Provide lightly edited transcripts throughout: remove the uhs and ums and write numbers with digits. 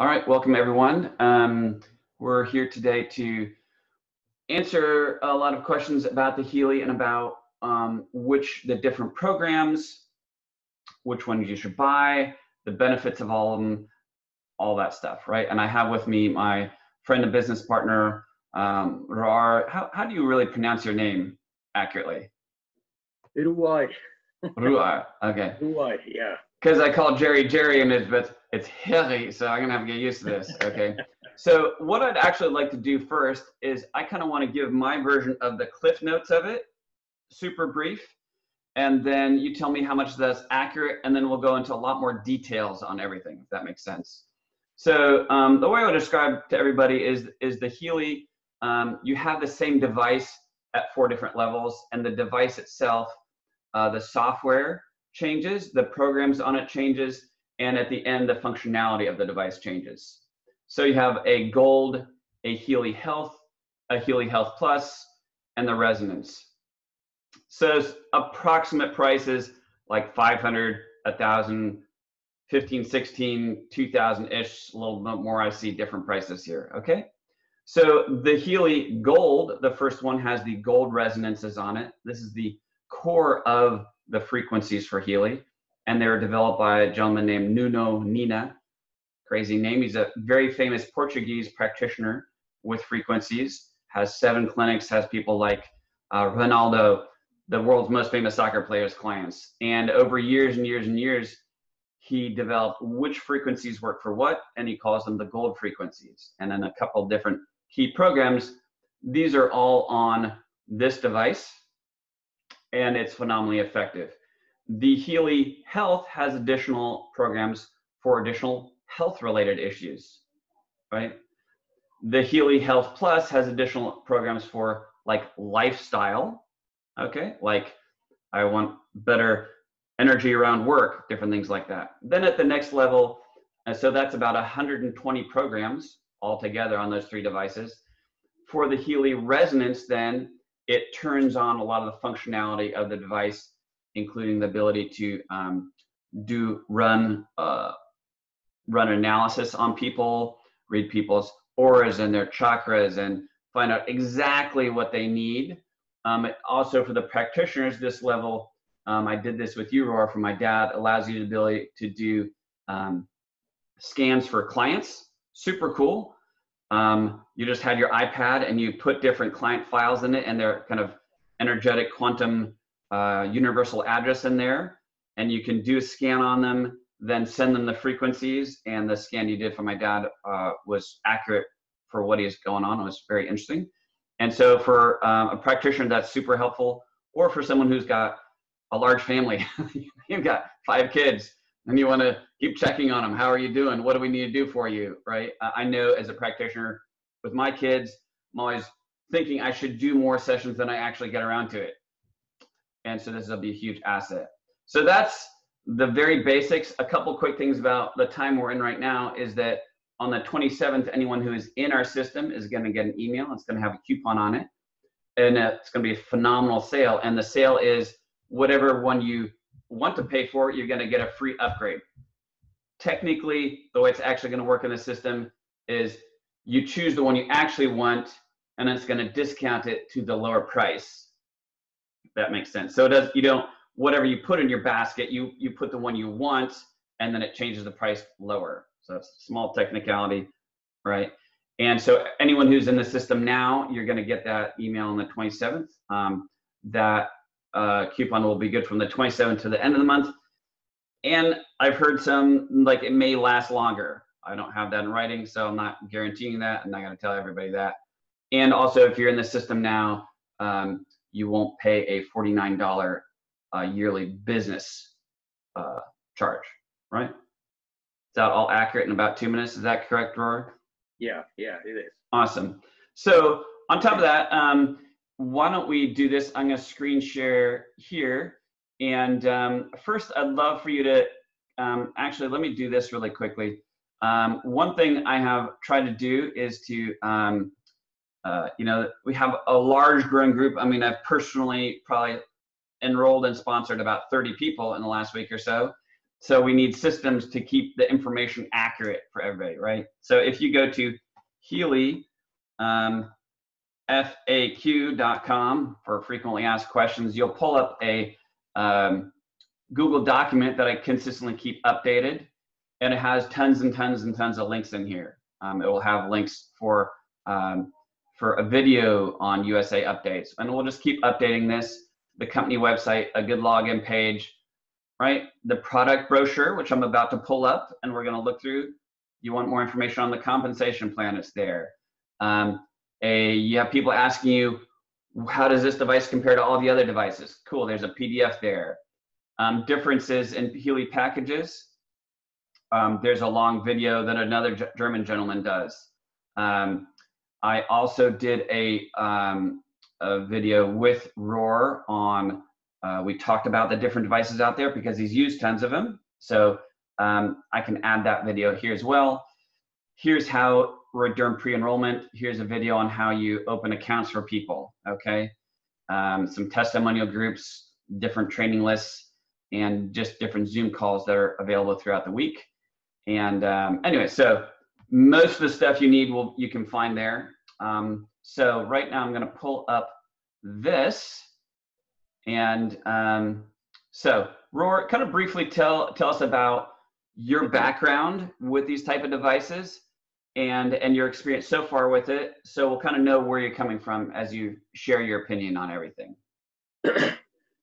All right, welcome everyone. We're here today to answer a lot of questions about the Healy and about the different programs, which one you should buy, the benefits of all of them, all that stuff, right? And I have with me my friend and business partner, Ruar. How do you really pronounce your name accurately? Ruar. Ruar, okay. Ruar, yeah. Because I call Jerry and it's Healy, so I'm gonna have to get used to this, okay? So what I'd actually like to do first is I kind of want to give my version of the cliff notes of it, super brief, and then you tell me how much that's accurate, and then we'll go into a lot more details on everything, if that makes sense. So the way I would describe to everybody is the Healy, you have the same device at 4 different levels, and the device itself, the software changes, the programs on it changes, and at the end, the functionality of the device changes. So you have a Gold, a Healy Health, a Healy Health Plus, and the Resonance. So approximate prices like 500, 1,000, 15, 16, 2,000-ish, a little bit more. I see different prices here, okay? So the Healy Gold, the first one, has the gold resonances on it. This is the core of the frequencies for Healy, and they were developed by a gentleman named Nuno Nina. Crazy name. He's a very famous Portuguese practitioner with frequencies, has 7 clinics, has people like Ronaldo, the world's most famous soccer player's clients. And over years and years and years, he developed which frequencies work for what, and he calls them the gold frequencies. And then a couple different key programs. These are all on this device, and it's phenomenally effective. The Healy Health has additional programs for additional health-related issues, right? The Healy Health Plus has additional programs for like lifestyle, okay? Like I want better energy around work, different things like that. Then at the next level, so that's about 120 programs altogether on those 3 devices. For the Healy Resonance then, it turns on a lot of the functionality of the device, including the ability to run analysis on people, read people's auras and their chakras, and find out exactly what they need. Also for the practitioners, this level, I did this with you, Ruar, from my dad, allows you the ability to do scans for clients. Super cool. You just had your iPad and you put different client files in it, and they're kind of energetic quantum universal address in there, and you can do a scan on them, then send them the frequencies, and the scan you did for my dad was accurate for what is going on. It was very interesting. And so for a practitioner, that's super helpful, or for someone who's got a large family, you've got 5 kids, and you want to keep checking on them. How are you doing? What do we need to do for you, right? I know as a practitioner with my kids, I'm always thinking I should do more sessions than I actually get around to it. And so this will be a huge asset. So that's the very basics. A couple quick things about the time we're in right now is that on the 27th, anyone who is in our system is going to get an email. It's going to have a coupon on it. And it's going to be a phenomenal sale. And the sale is whatever one you want to pay for, you're going to get a free upgrade. Technically, the way it's actually going to work in the system is you choose the one you actually want, and it's going to discount it to the lower price. If that makes sense. So it does, you don't, whatever you put in your basket, you put the one you want, and then it changes the price lower. So it's a small technicality, right? And so anyone who's in the system now, you're going to get that email on the 27th. Coupon will be good from the 27th to the end of the month. And I've heard some, like, it may last longer. I don't have that in writing, so I'm not guaranteeing that. I'm not going to tell everybody that. And also, if you're in the system now, you won't pay a $49 yearly business charge, right? Is that all accurate in about 2 minutes? Is that correct, Ruar? Yeah, yeah, it is. Awesome. So on top of that, why don't we do this? I'm going to screen share here. And first, I'd love for you to actually, let me do this really quickly. One thing I have tried to do is to, you know, we have a large growing group. I mean, I've personally probably enrolled and sponsored about 30 people in the last week or so. So we need systems to keep the information accurate for everybody, right? So if you go to Healy FAQ.com for frequently asked questions, you'll pull up a Google document that I consistently keep updated, and it has tons and tons and tons of links in here. It will have links for a video on USA updates, and we'll just keep updating this. The company website, a good login page, right? The product brochure, which I'm about to pull up and we're gonna look through. You want more information on the compensation plan, it's there. You have people asking you, how does this device compare to all the other devices? Cool, there's a PDF there. Differences in Healy packages. There's a long video that another German gentleman does. I also did a video with Ruar on, we talked about the different devices out there because he's used tons of them. So I can add that video here as well. Here's how we're during pre-enrollment. Here's a video on how you open accounts for people, okay? Some testimonial groups, different training lists, and just different Zoom calls that are available throughout the week. And anyway, so most of the stuff you need you can find there. So right now I'm gonna pull up this. And so Ruar, kind of briefly tell us about your background with these type of devices and your experience so far with it. So we'll kind of know where you're coming from as you share your opinion on everything.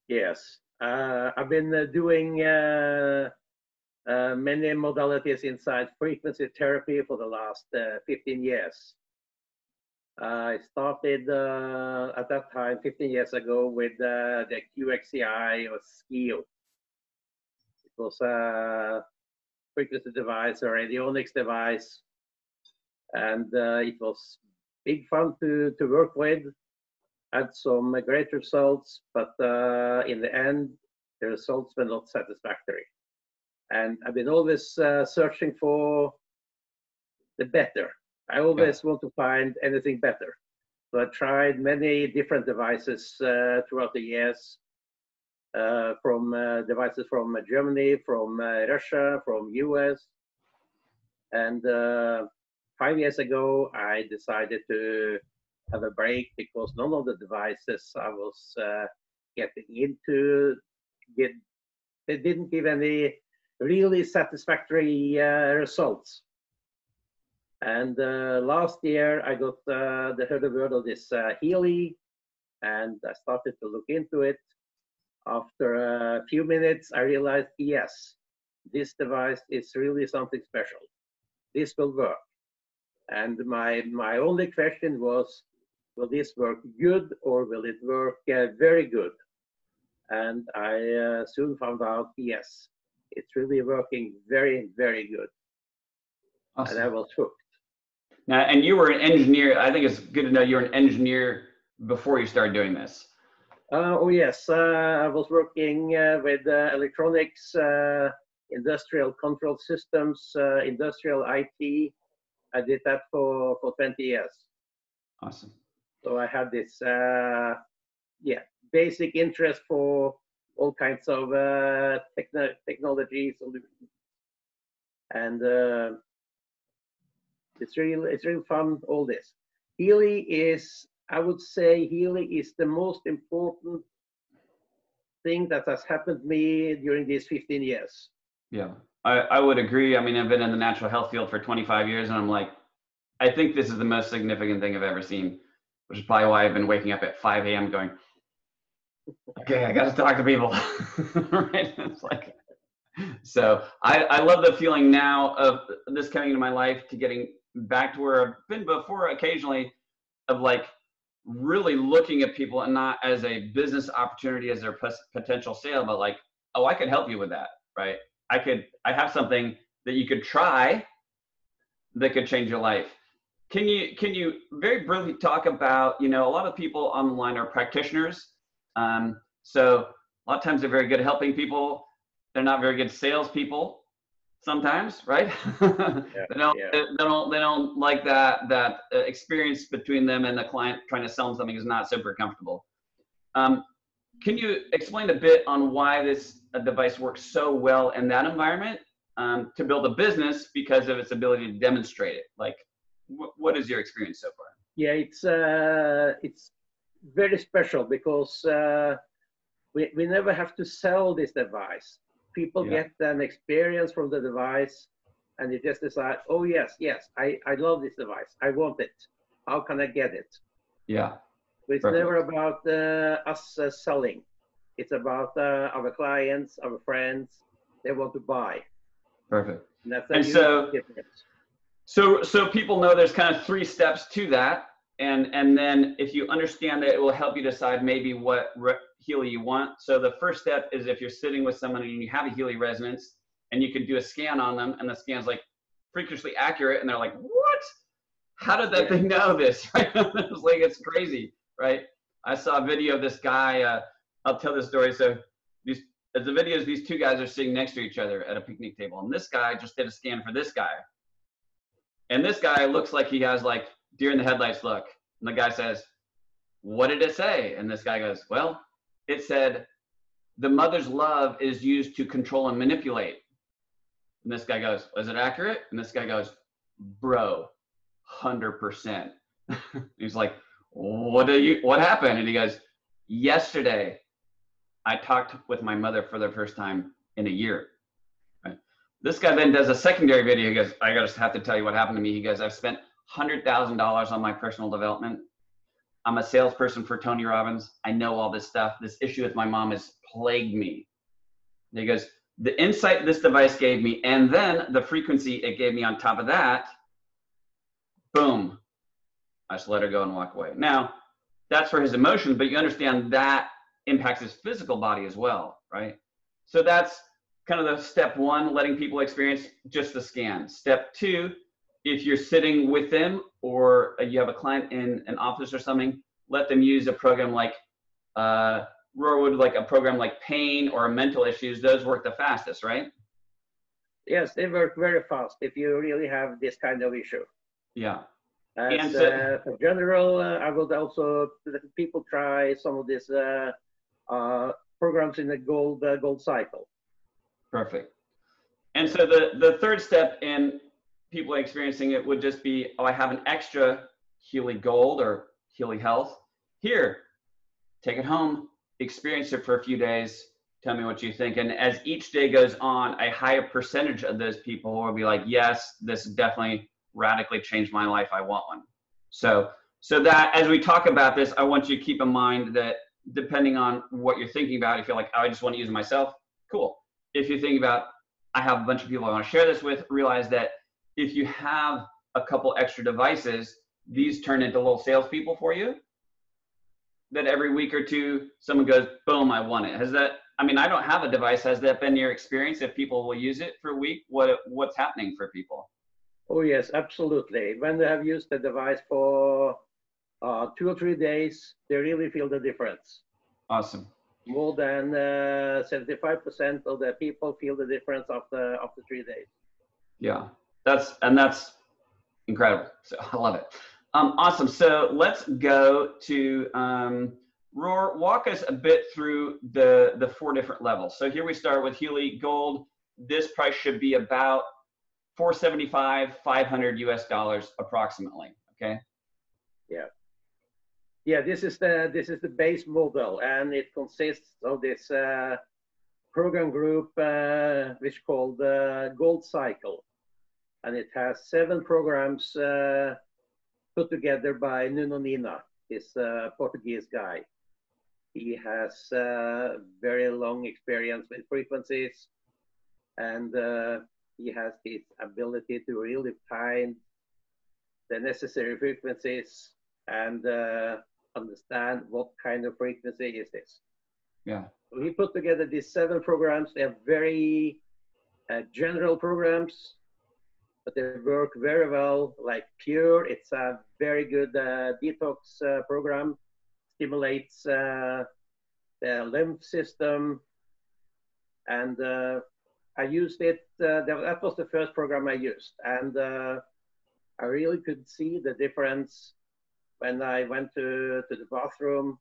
Yes, I've been doing many modalities inside frequency therapy for the last 15 years. I started at that time, 15 years ago, with the QXCI or SCIO. It was a frequency device, a radionics device, and it was big fun to work with. Had some great results, but in the end, the results were not satisfactory. And I've been always searching for the better. I always want to find anything better. So I tried many different devices throughout the years, from devices from Germany, from Russia, from US. And 5 years ago, I decided to have a break because none of the devices I was getting into, they didn't give any really satisfactory results. And last year, I got the heard the word of this Healy, and I started to look into it. After a few minutes, I realized, yes, this device is really something special. This will work. And my only question was, will this work good or will it work very good? And I soon found out, yes, it's really working very, very good. Awesome. And I was hooked. Now, and you were an engineer. I think it's good to know you're an engineer before you started doing this. Oh, yes. I was working with electronics, industrial control systems, industrial IT. I did that for 20 years. Awesome. So I had this, basic interest for all kinds of technology solutions. And it's real fun, all this. Healy is, I would say, Healy is the most important thing that has happened to me during these 15 years. Yeah, I would agree. I mean, I've been in the natural health field for 25 years, and I'm like, I think this is the most significant thing I've ever seen, which is probably why I've been waking up at 5 a.m. going, okay, I got to talk to people. Right? It's like, so I love the feeling now of this coming into my life, to getting back to where I've been before occasionally, of like really looking at people and not as a business opportunity as their potential sale, but like, oh, I could help you with that, right? I have something that you could try that could change your life. Can you very briefly talk about, you know, a lot of people online are practitioners. So a lot of times they're very good at helping people. They're not very good salespeople sometimes, right? They don't like that experience between them and the client trying to sell them something is not super comfortable. Can you explain a bit on why this device works so well in that environment to build a business because of its ability to demonstrate it? Like, what is your experience so far? Yeah, it's very special because we never have to sell this device. People get an experience from the device and they just decide, oh, yes, I love this device. I want it. How can I get it? Yeah. But it's perfect. Never about us selling. It's about our clients, our friends. They want to buy. Perfect. And that's and so people know there's kind of three steps to that. And then if you understand that, it will help you decide maybe what Healy you want. So the first step is if you're sitting with someone and you have a Healy resonance and you can do a scan on them and the scan's like freakishly accurate and they're like, what? How did that thing know this? It's like, it's crazy, right? I saw a video of this guy, I'll tell this story. So these two guys are sitting next to each other at a picnic table. And this guy just did a scan for this guy. And this guy looks like he has like deer in the headlights look. And the guy says, what did it say? And this guy goes, well, it said, the mother's love is used to control and manipulate. And this guy goes, is it accurate? And this guy goes, bro, 100%. He's like, what happened? And he goes, yesterday, I talked with my mother for the first time in a year. Right? This guy then does a secondary video. He goes, I just have to tell you what happened to me. He goes, I've spent $100,000 on my personal development. I'm a salesperson for Tony Robbins. I know all this stuff. This issue with my mom has plagued me. And he goes, the insight this device gave me, and then the frequency it gave me on top of that, boom. I just let her go and walk away. Now, that's for his emotions, but you understand that impacts his physical body as well, right? So that's kind of the step one, letting people experience just the scan. Step two, if you're sitting with them or you have a client in an office or something, let them use a program like Ruar would like a program like pain or mental issues. Those work the fastest, right? Yes, they work very fast if you really have this kind of issue. Yeah. As in general, I would also let people try some of these programs in the gold cycle. Perfect. And so the third step in people experiencing it would just be, oh, I have an extra Healy Gold or Healy Health. Here, take it home, experience it for a few days, tell me what you think. And as each day goes on, a higher percentage of those people will be like, yes, this definitely radically changed my life, I want one. So that as we talk about this, I want you to keep in mind that depending on what you're thinking about, if you're like, oh, I just want to use it myself, cool. If you think about, I have a bunch of people I want to share this with, realize that if you have a couple extra devices, these turn into little salespeople for you. That every week or two, someone goes, boom, I want it. Has that, I mean, I don't have a device. Has that been your experience? If people will use it for a week, what's happening for people? Oh, yes, absolutely. When they have used the device for 2 or 3 days, they really feel the difference. Awesome. More than 75% of the people feel the difference after 3 days. Yeah, that's incredible. So I love it. Awesome. So let's go to Ruar. Walk us a bit through the four different levels. So here we start with Healy Gold. This price should be about $475–$500 approximately. Okay. Yeah. This is the base model, and it consists of this program group, which is called Gold Cycle, and it has 7 programs put together by Nuno Nina, this Portuguese guy. He has very long experience with frequencies, and he has this ability to really find the necessary frequencies and understand what kind of frequency is this. Yeah. So he put together these 7 programs. They are very general programs, but they work very well. Like Pure, it's a very good detox program. Stimulates the lymph system, and I used it, that was the first program I used. And I really could see the difference when I went to the bathroom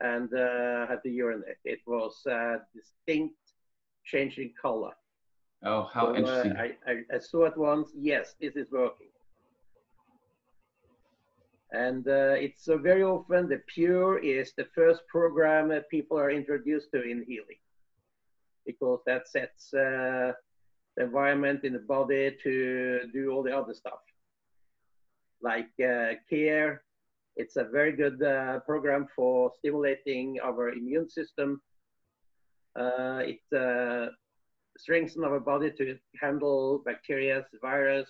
and had to urinate. It was a distinct change in color. Oh, how so interesting. I saw it once, yes, this is working. And it's very often the Pure is the first program that people are introduced to in Healy, because that sets the environment in the body to do all the other stuff, like care. It's a very good program for stimulating our immune system. It strengthens our body to handle bacteria, virus,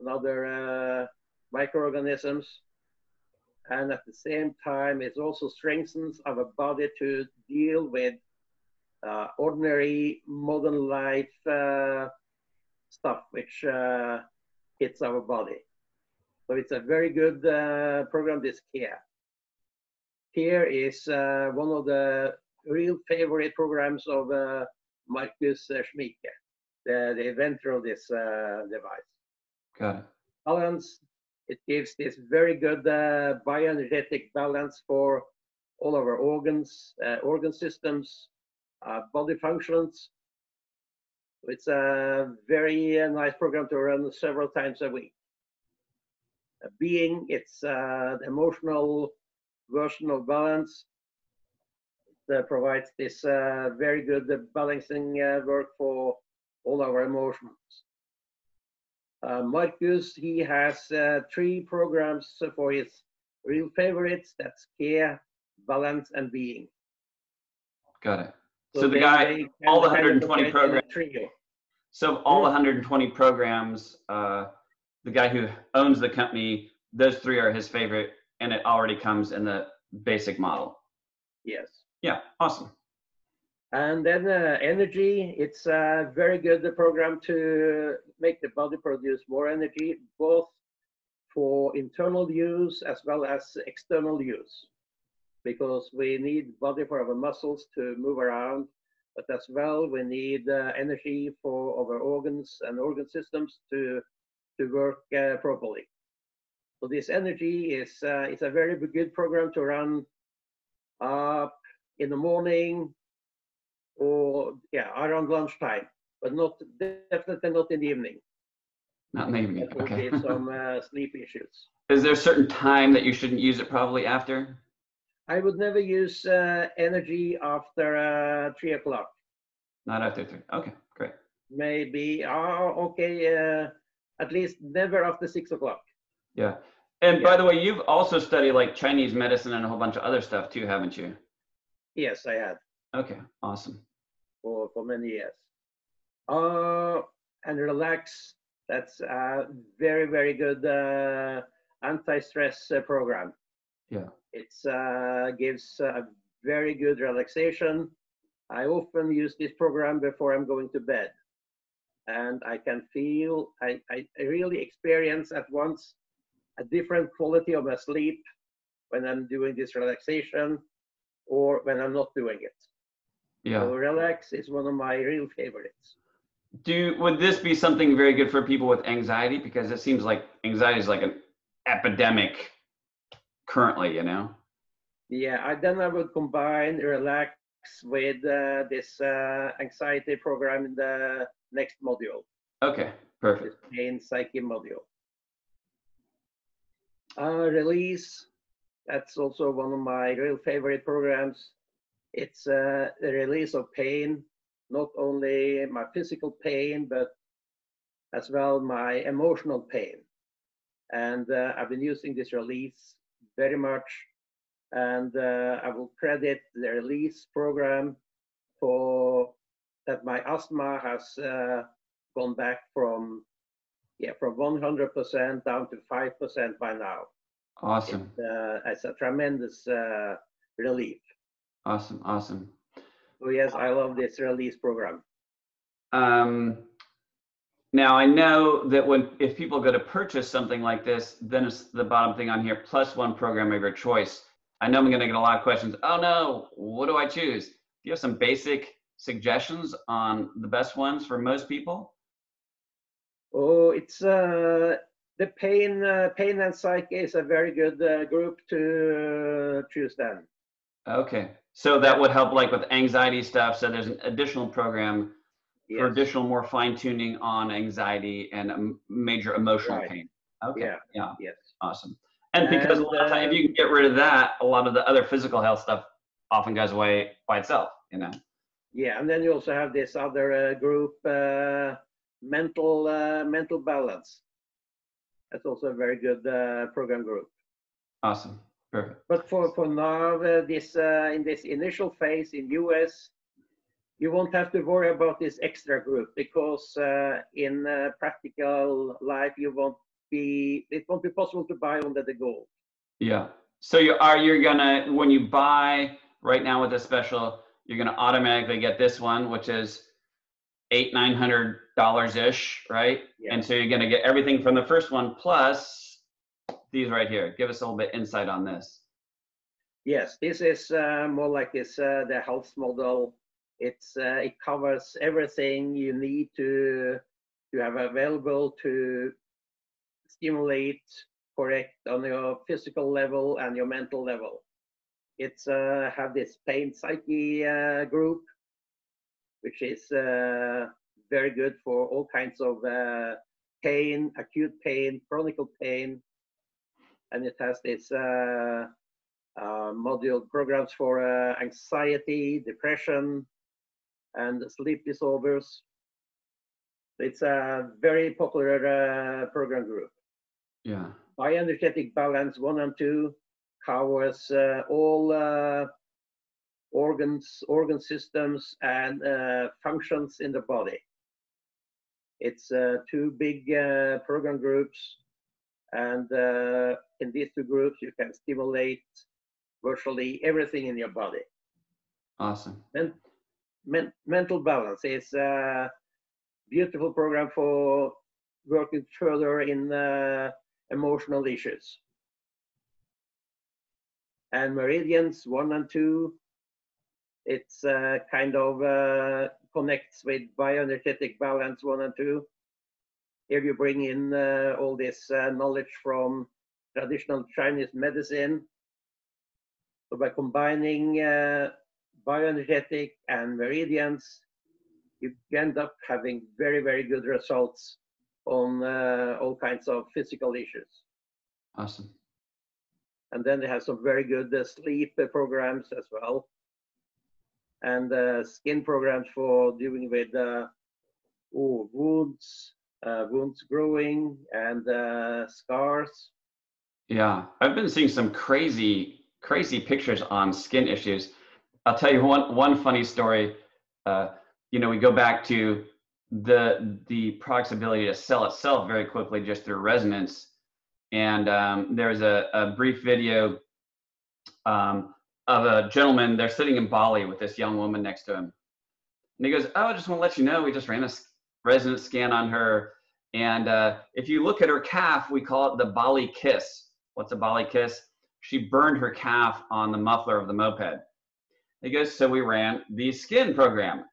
and other microorganisms. And at the same time, it also strengthens our body to deal with ordinary modern life stuff which hits our body. So it's a very good program, this Care. Care is one of the real favorite programs of Marcus Schmieke, the inventor of this device. Got it. Balance, it gives this very good bioenergetic balance for all our organs, organ systems, body functions. It's a very nice program to run several times a week. Being, it's the emotional version of balance. It provides this very good balancing work for all our emotions. Marcus, he has three programs for his real favorites. That's Care, Balance, and Being. Got it. So the guy, all the 120 programs. So all 120 programs, the guy who owns the company, those three are his favorite, and it already comes in the basic model. Yes. Yeah, awesome. And then energy, it's a very good program to make the body produce more energy, both for internal use as well as external use, because we need body for our muscles to move around, but as well we need energy for our organs and organ systems to work properly. So this energy is it's a very good program to run up in the morning or around lunchtime, but definitely not in the evening. Not in the evening, okay. Some sleep issues. Is there a certain time that you shouldn't use it probably after? I would never use energy after 3 o'clock. Not after 3, okay, great. Maybe, at least never after 6 o'clock. Yeah. And by the way, you've also studied like Chinese medicine and a whole bunch of other stuff too, haven't you? Yes, I have. Okay, awesome. For many years. And relax. That's a very, very good anti-stress program. Yeah. It gives a very good relaxation. I often use this program before I'm going to bed. And I can feel, I really experience at once a different quality of my sleep when I'm doing this relaxation or when I'm not doing it. Yeah. So relax is one of my real favorites. Would this be something very good for people with anxiety? Because it seems like anxiety is like an epidemic currently, you know? Yeah, then I would combine relax with this anxiety program in the next module. Okay, perfect. The pain psyche module. Release, that's also one of my real favorite programs. It's the release of pain, not only my physical pain, but as well my emotional pain. And I've been using this release very much. And I will credit the release program for that my asthma has gone back from 100% down to 5% by now. Awesome. It's a tremendous relief. Awesome, awesome. So yes, I love this release program. Now I know that if people go to purchase something like this, then it's the bottom thing on here, plus one program of your choice. I know I'm going to get a lot of questions. Oh no, what do I choose? Do you have some basic suggestions on the best ones for most people? Oh, it's the pain and psyche is a very good group to choose then. Okay. So that would help like with anxiety stuff. So there's an additional program for additional more fine tuning on anxiety and major emotional pain. Okay. Yeah. Awesome. And because a lot of time, if you can get rid of that, a lot of the other physical health stuff often goes away by itself, you know? Yeah. And then you also have this other group, mental balance. That's also a very good program group. Awesome. Perfect. But for now, in this initial phase in US, you won't have to worry about this extra group because in practical life, you won't be, it won't be possible to buy under the goal. Yeah. So you're gonna, when you buy right now with a special, you're gonna automatically get this one, which is $800-900 ish, right? Yeah. And so you're gonna get everything from the first one plus these right here. Give us a little bit insight on this. Yes, this is more like this, the health model. It's it covers everything you need to have available to stimulate, correct on your physical level and your mental level. It's have this pain psyche group, which is very good for all kinds of pain, acute pain, chronic pain. And it has this module programs for anxiety, depression, and sleep disorders. It's a very popular program group. Yeah. Bioenergetic Balance 1 and 2 covers all organs, organ systems, and functions in the body. It's two big program groups. And in these two groups, you can stimulate virtually everything in your body. Awesome. And mental balance is a beautiful program for working further in emotional issues. And Meridians 1 and 2, it's kind of connects with Bioenergetic Balance 1 and 2. Here you bring in all this knowledge from traditional Chinese medicine. So by combining bioenergetic and meridians, you end up having very, very good results on all kinds of physical issues. Awesome. And then they have some very good sleep programs as well. And skin programs for dealing with wounds growing and scars. Yeah, I've been seeing some crazy pictures on skin issues. I'll tell you one funny story. You know, we go back to the product's ability to sell itself very quickly just through resonance. And there was a brief video of a gentleman. They're sitting in Bali with this young woman next to him. And he goes, "Oh, I just want to let you know, we just ran a resonance scan on her. And if you look at her calf, we call it the Bali kiss." What's a Bali kiss? She burned her calf on the muffler of the moped. He goes, "So we ran the skin program."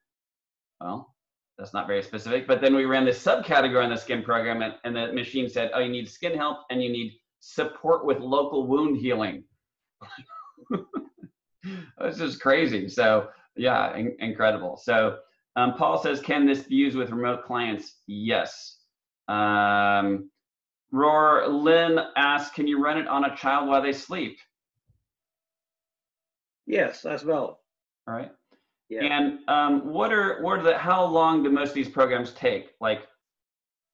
Well, that's not very specific, but then we ran the subcategory on the skin program, and the machine said, "Oh, you need skin help and you need support with local wound healing." This is crazy. So yeah, incredible. So Paul says, "Can this be used with remote clients?" Yes. Roar Lynn asks, "Can you run it on a child while they sleep?" Yes, as well. All right. Yeah. And how long do most of these programs take? Like,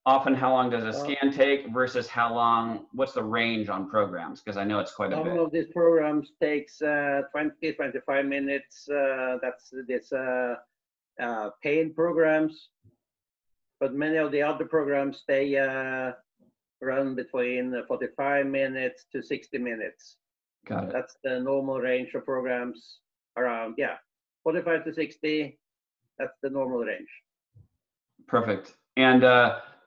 often how long does a scan take versus how long, what's the range on programs? Because I know it's quite a bit. All of these programs takes 20, 25 minutes. That's this pain programs, but many of the other programs, they run between 45 minutes to 60 minutes. Got it. That's the normal range of programs around, 45 to 60, that's the normal range. Perfect. And,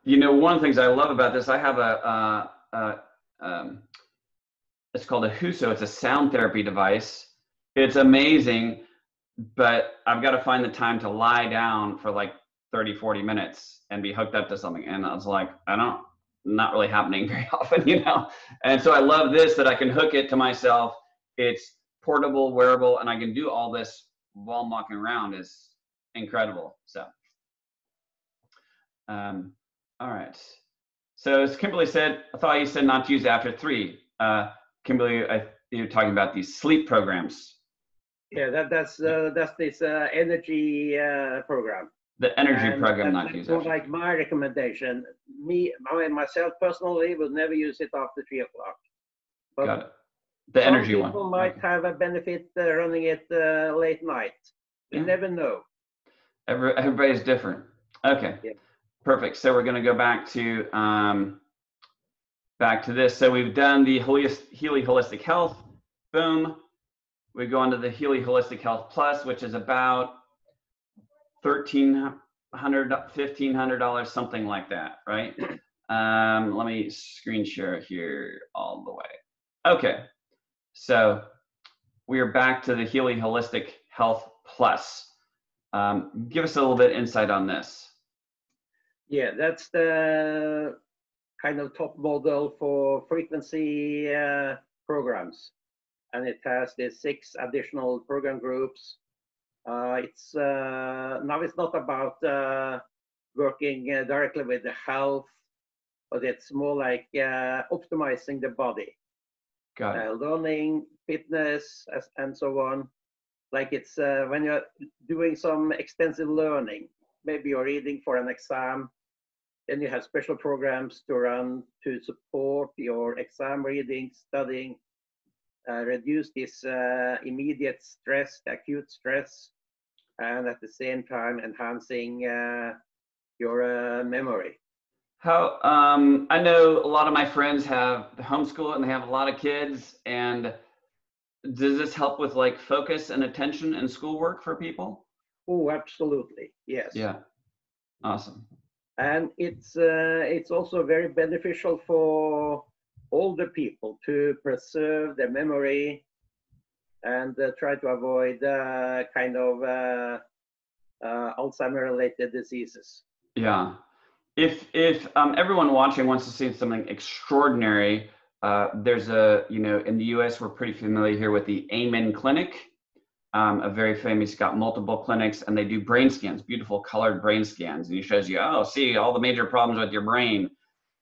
you know, one of the things I love about this, I have it's called a Huso, it's a sound therapy device. It's amazing, but I've got to find the time to lie down for like 30, 40 minutes and be hooked up to something. And I was like, not really happening very often, you know? And so I love this, that I can hook it to myself. It's portable, wearable, and I can do all this while I'm walking around is incredible. So, all right. So as Kimberly said, I thought you said not to use after 3. Kimberly, you're talking about these sleep programs. Yeah, that's this energy program. The energy program, not use after. Like my recommendation, myself personally would never use it after 3 o'clock. But got it. The energy one. Some people might have a benefit running it late night. You never know. Everybody's different. Okay, perfect. So we're going to go back to this. So we've done the Healy Holistic Health. Boom. We go on to the Healy Holistic Health Plus, which is about $1,300, $1,500, something like that, right? Let me screen share here all the way. Okay, so we are back to the Healy Holistic Health Plus. Give us a little bit insight on this. Yeah, that's the kind of top model for frequency programs. And it has the 6 additional program groups. Now it's not about working directly with the health, but it's more like optimizing the body. Got it. Learning, fitness, and so on. Like it's when you're doing some extensive learning, maybe you're reading for an exam, then you have special programs to run to support your exam reading, studying, reduce this immediate stress, acute stress, and at the same time enhancing your memory. How I know a lot of my friends have homeschool and they have a lot of kids. And does this help with like focus and attention and schoolwork for people? Oh, absolutely. Yes. Yeah. Awesome. And it's also very beneficial for older people to preserve their memory and try to avoid kind of Alzheimer-related diseases. Yeah. If everyone watching wants to see something extraordinary, there's a, in the US, we're pretty familiar here with the Amen Clinic, a very famous, got multiple clinics, and they do brain scans, beautiful colored brain scans. And he shows you, oh, see all the major problems with your brain.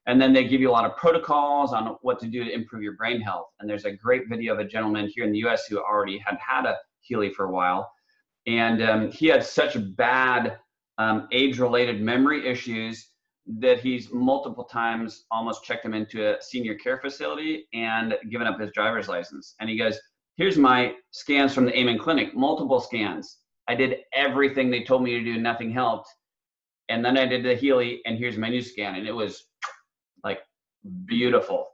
And then they give you a lot of protocols on what to do to improve your brain health. And there's a great video of a gentleman here in the US who already had a Healy for a while. And he had such bad age-related memory issues that he's multiple times almost checked him into a senior care facility and given up his driver's license. And he goes, here's my scans from the Amen Clinic, multiple scans. I did everything they told me to do, nothing helped. And then I did the Healy and here's my new scan. And it was like beautiful.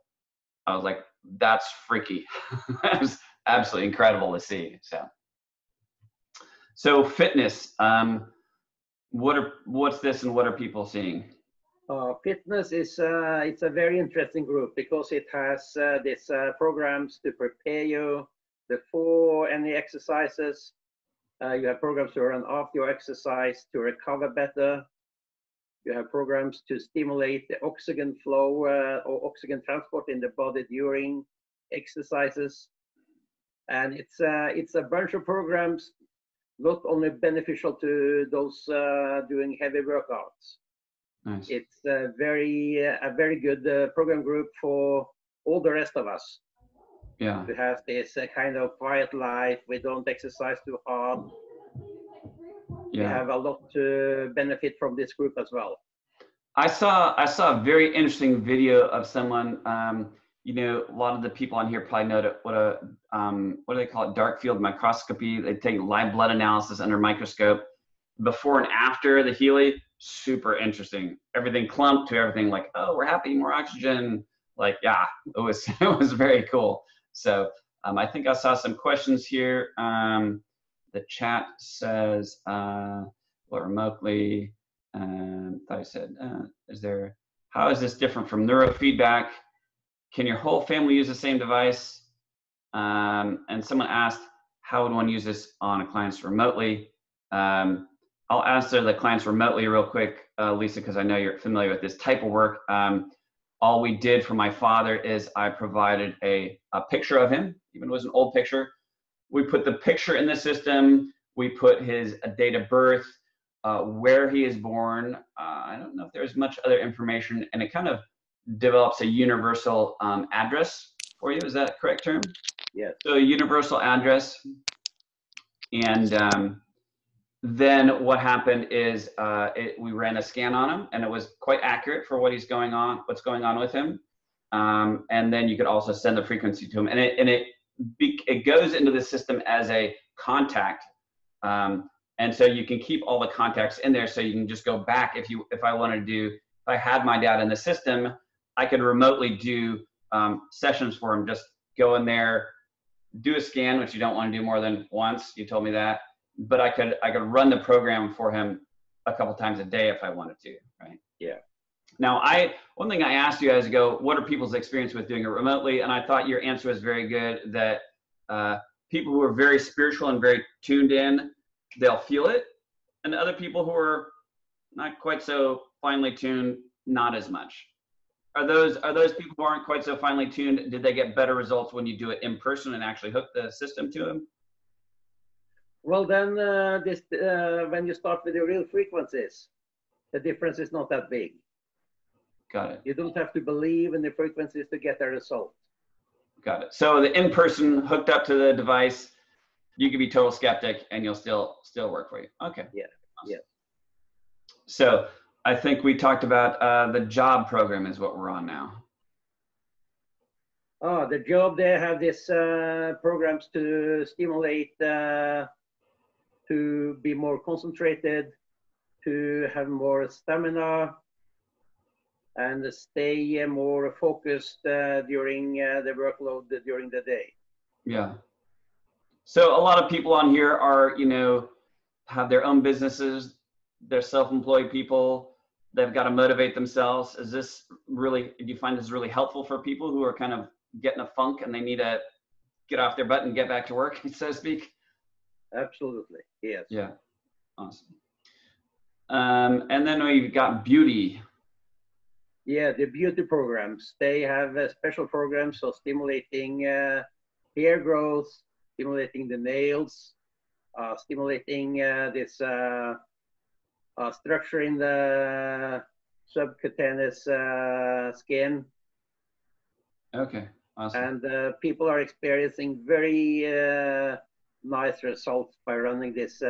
I was like, that's freaky. That was absolutely incredible to see. So fitness, what's this and what are people seeing? Fitness is it's a very interesting group because it has these programs to prepare you before any exercises. You have programs to run after your exercise to recover better. You have programs to stimulate the oxygen flow or oxygen transport in the body during exercises. And it's a bunch of programs not only beneficial to those doing heavy workouts. Nice. It's a very good program group for all the rest of us. Yeah. We have this kind of quiet life. We don't exercise too hard. Yeah. We have a lot to benefit from this group as well. I saw a very interesting video of someone. A lot of the people on here probably know that what do they call it? Dark field microscopy. They take live blood analysis under microscope before and after the Healy. Super interesting. Everything clumped to everything like, oh, we're happy, more oxygen. Like, yeah, it was very cool. So I think I saw some questions here. The chat says, well, remotely, I said, how is this different from neurofeedback? Can your whole family use the same device? And someone asked, how would one use this on a client's remotely? I'll answer the clients remotely real quick, Lisa, because I know you're familiar with this type of work. All we did for my father is I provided a picture of him, even though it was an old picture, we put the picture in the system, we put his date of birth, where he is born. I don't know if there's much other information, and it kind of develops a universal address for you. Is that the correct term? Yes. So universal address. And then what happened is we ran a scan on him, and it was quite accurate for what's going on with him. And then you could also send the frequency to him, and it goes into the system as a contact. And so you can keep all the contacts in there, so you can just go back if I wanted to do, if I had my dad in the system, I could remotely do sessions for him. Just go in there, do a scan, which you don't want to do more than once. You told me that, but I could run the program for him a couple times a day if I wanted to, right? Yeah. Now, one thing I asked you guys ago, what are people's experience with doing it remotely? And I thought your answer was very good, that people who are very spiritual and very tuned in, they'll feel it. And other people who are not quite so finely tuned, not as much. Are those people who aren't quite so finely tuned, did they get better results when you do it in person and actually hook the system to them? Well, then when you start with the real frequencies, the difference is not that big. Got it. You don't have to believe in the frequencies to get a result. Got it. So the in-person hooked up to the device, you can be total skeptic and you'll still work for you. Okay. Yeah. Awesome. Yeah. So I think we talked about the job program is what we're on now. Oh, the job, they have these programs to stimulate, to be more concentrated, to have more stamina, and stay more focused during the workload during the day. Yeah. So a lot of people on here are, you know, have their own businesses, they're self-employed people, they've got to motivate themselves. Is this really, do you find this really helpful for people who are kind of getting a funk and they need to get off their butt and get back to work, so to speak? Absolutely, yes. Yeah, awesome. And then we've got beauty. Yeah, the beauty programs. They have a special program, so stimulating hair growth, stimulating the nails, stimulating this structure in the subcutaneous skin. Okay, awesome. And people are experiencing very nice results by running these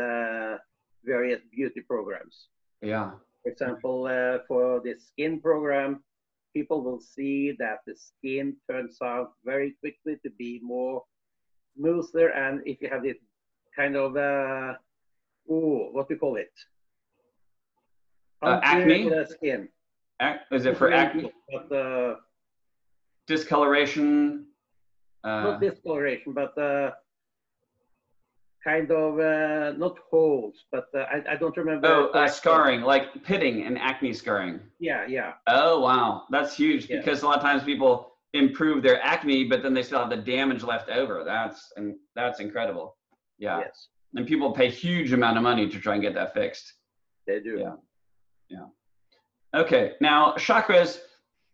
various beauty programs. Yeah. For example, for the skin program, people will see that the skin turns out very quickly to be more smoother. And if you have this kind of, what do you call it? Acne? Skin. Is it for acne? But, discoloration? Not discoloration, but kind of, not holes, but I don't remember. Oh, scarring, like pitting and acne scarring. Yeah, yeah. Oh, wow. That's huge, yeah. Because a lot of times people improve their acne, but then they still have the damage left over. That's incredible. Yeah. Yes. And people pay huge amount of money to try and get that fixed. They do. Yeah. Yeah. Okay. Now, chakras,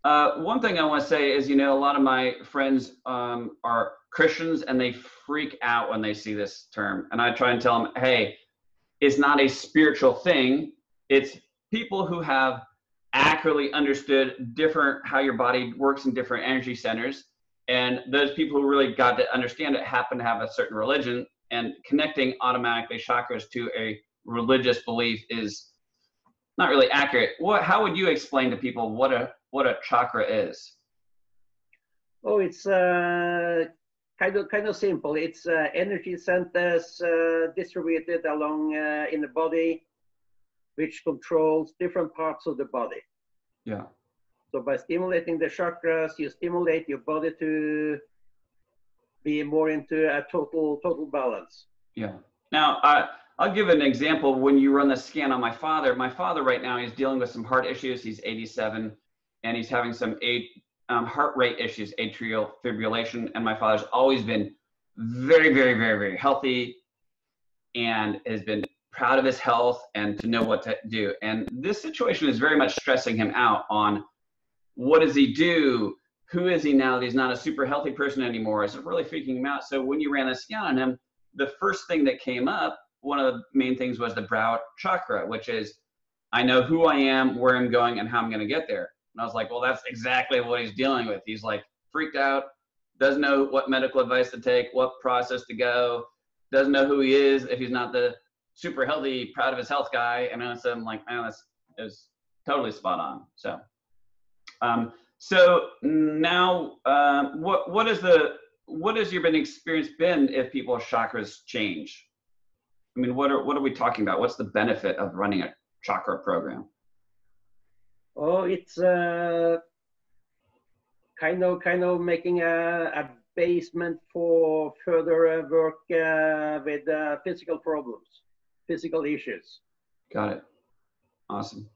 one thing I want to say is, you know, a lot of my friends are Christians and they freak out when they see this term. And I try and tell them, hey, it's not a spiritual thing. It's people who have accurately understood how your body works in different energy centers. And those people who really got to understand it happen to have a certain religion, and connecting automatically chakras to a religious belief is not really accurate. How would you explain to people what a chakra is? Oh, it's kind of simple. It's energy centers distributed along in the body, which controls different parts of the body. Yeah. So by stimulating the chakras, you stimulate your body to be more into a total balance. Yeah. Now, I'll give an example. When you run the scan on my father right now, he's dealing with some heart issues. He's 87, and he's having some heart rate issues, atrial fibrillation, and my father's always been very, very, very, very healthy and has been proud of his health and to know what to do. And this situation is very much stressing him out on what does he do? Who is he now that he's not a super healthy person anymore? It's really freaking him out. So when you ran a scan on him, the first thing that came up, one of the main things was the brow chakra, which is, I know who I am, where I'm going, and how I'm going to get there. And I was like, well, that's exactly what he's dealing with. He's like freaked out, doesn't know what medical advice to take, what process to go, doesn't know who he is if he's not the super healthy, proud of his health guy. And all of a sudden, I'm like, man, that's is totally spot on. So, so now, what has your experience been if people's chakras change? I mean, what are we talking about? What's the benefit of running a chakra program? Oh, it's kind of making a basement for further work with physical problems, physical issues. Got it. Awesome.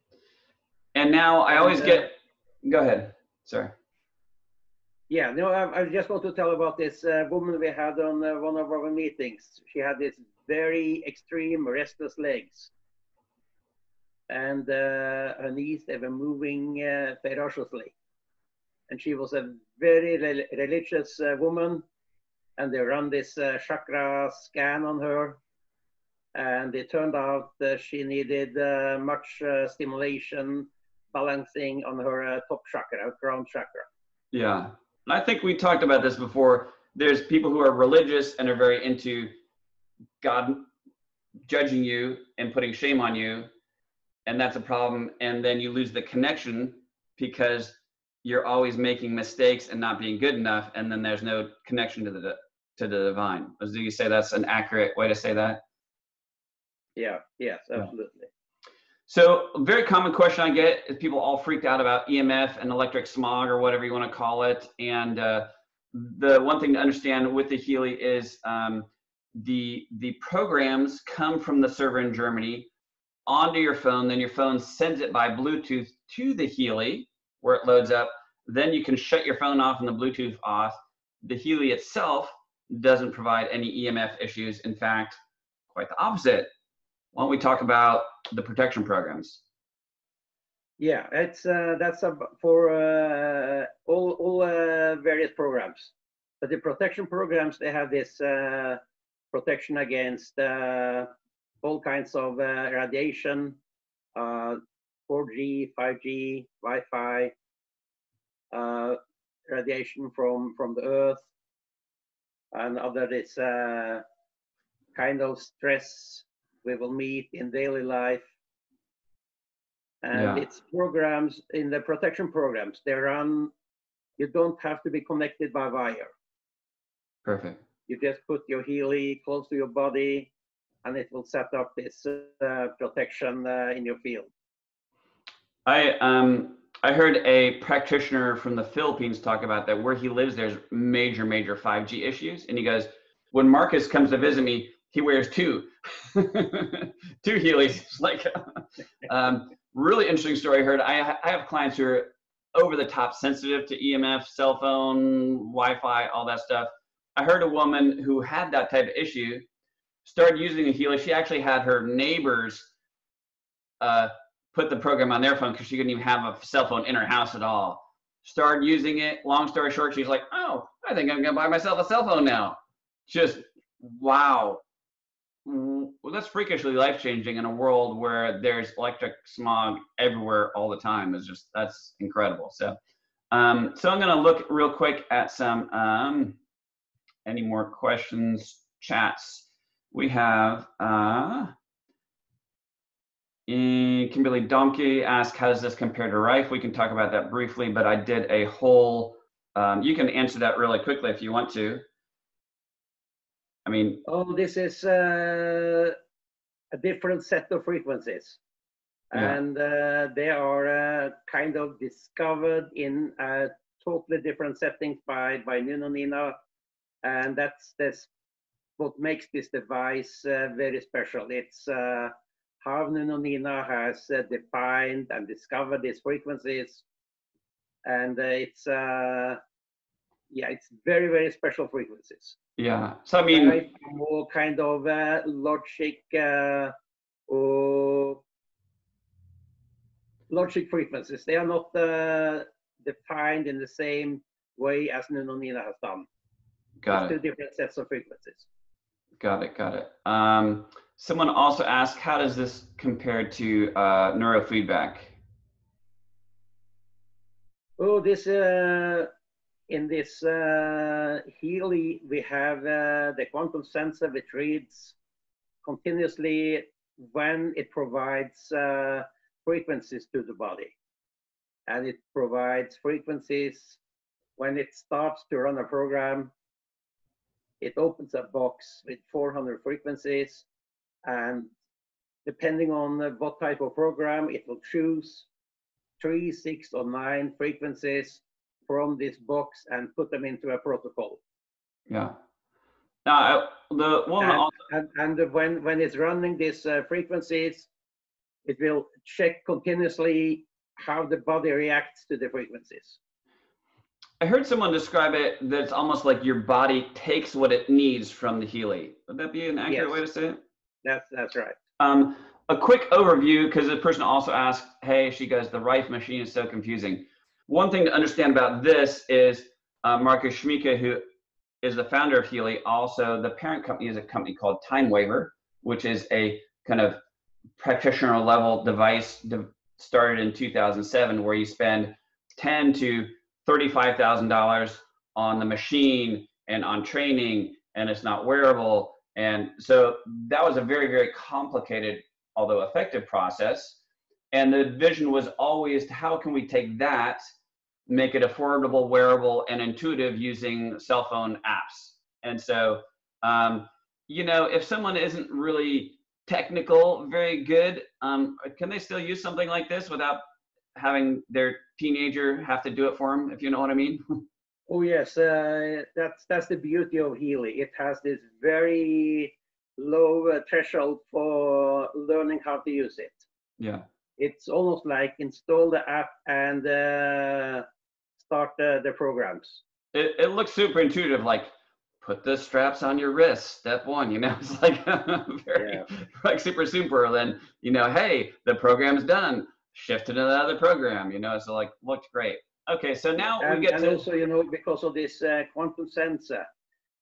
And now I always get, go ahead, sorry. Yeah, no, I just want to tell about this woman we had on one of our meetings. She had this very extreme restless legs. And her knees, they were moving ferociously. And she was a very religious woman. And they ran this chakra scan on her. And it turned out that she needed much stimulation, balancing on her top chakra, her crown chakra. Yeah, and I think we talked about this before. There's people who are religious and are very into God judging you and putting shame on you, and that's a problem. And then you lose the connection because you're always making mistakes and not being good enough, and then there's no connection to the divine. Do you say that's an accurate way to say that? Yeah, yes, absolutely. Yeah. So a very common question I get is people all freaked out about EMF and electric smog or whatever you want to call it. And the one thing to understand with the Healy is the programs come from the server in Germany onto your phone. Then your phone sends it by Bluetooth to the Healy where it loads up. Then you can shut your phone off and the Bluetooth off. The Healy itself doesn't provide any EMF issues. In fact, quite the opposite. Why don't we talk about the protection programs? Yeah, it's that's for all various programs. But the protection programs, they have this protection against all kinds of radiation, 4G, 5G, Wi-Fi, radiation from the Earth, and other this kind of stress we will meet in daily life. And yeah, it's programs in the protection programs. They run, you don't have to be connected by wire. Perfect. You just put your Healy close to your body and it will set up this protection in your field. I heard a practitioner from the Philippines talk about that where he lives, there's major, major 5G issues. And he goes, when Marcus comes to visit me, he wears two Healy's. It's like really interesting story I heard. I have clients who are over the top sensitive to EMF, cell phone, Wi-Fi, all that stuff. I heard a woman who had that type of issue started using a Healy. She actually had her neighbors put the program on their phone because she couldn't even have a cell phone in her house at all. Started using it. Long story short, she's like, oh, I think I'm going to buy myself a cell phone now. Just wow. Well, that's freakishly life-changing in a world where there's electric smog everywhere all the time. It's just, that's incredible. So, so I'm going to look real quick at some, any more questions, chats. We have, Kimberly Domke asked, how does this compare to Rife? We can talk about that briefly, but I did a whole, you can answer that really quickly if you want to. I mean, oh, this is a different set of frequencies, yeah, and they are kind of discovered in totally different settings by Nuno Nina, and that's what makes this device very special. It's how Nuno Nina has defined and discovered these frequencies, and it's yeah, it's very, very special frequencies. Yeah, so I mean, more kind of logic frequencies. They are not defined in the same way as Nuno Nina has done. Got it. Two different sets of frequencies. Got it, got it. Someone also asked, how does this compare to neurofeedback? Oh, this in this Healy, we have the quantum sensor which reads continuously when it provides frequencies to the body. And it provides frequencies when it starts to run a program. It opens a box with 400 frequencies, and depending on what type of program, it will choose 3, 6, or 9 frequencies from this box and put them into a protocol. Yeah. Now, the one and when it's running these frequencies, it will check continuously how the body reacts to the frequencies. I heard someone describe it that it's almost like your body takes what it needs from the Healy. Would that be an accurate way to say it? That's right. A quick overview, because the person also asked, hey, she goes, the Rife machine is so confusing. One thing to understand about this is Marcus Schmieke, who is the founder of Healy, also the parent company is a company called TimeWaver, which is a kind of practitioner level device started in 2007, where you spend $10,000 to $35,000 on the machine and on training, and it's not wearable. And so that was a very, very complicated, although effective process. And the vision was always, how can we take that, make it affordable, wearable, and intuitive using cell phone apps? And so, you know, if someone isn't really technical, very good, can they still use something like this without having their teenager have to do it for them, if you know what I mean? Oh yes, that's the beauty of Healy. It has this very low threshold for learning how to use it. Yeah. It's almost like install the app and start the programs. It looks super intuitive, like put the straps on your wrist, step one, you know, it's like, like super, super. Then, you know, hey, the program's done. Shift to another program, you know, so like, looked great. Okay, so now we get to... And also, you know, because of this quantum sensor,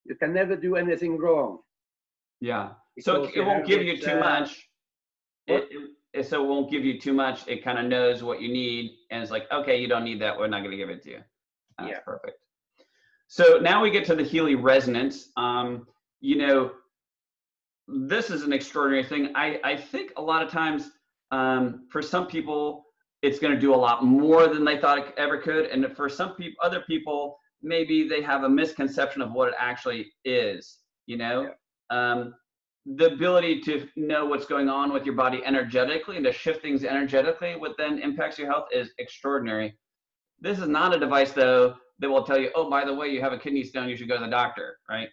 you can never do anything wrong. Yeah, so it won't give you too much. So it won't give you too much. It kind of knows what you need, and it's like, okay, you don't need that. We're not going to give it to you. That's perfect. So now we get to the Healy Resonance. You know, this is an extraordinary thing. I think a lot of times... for some people, it's going to do a lot more than they thought it ever could. And for some people, other people, maybe they have a misconception of what it actually is, you know? Yeah. The ability to know what's going on with your body energetically and to shift things energetically, what then impacts your health, is extraordinary. This is not a device, though, that will tell you, oh, by the way, you have a kidney stone, you should go to the doctor, right?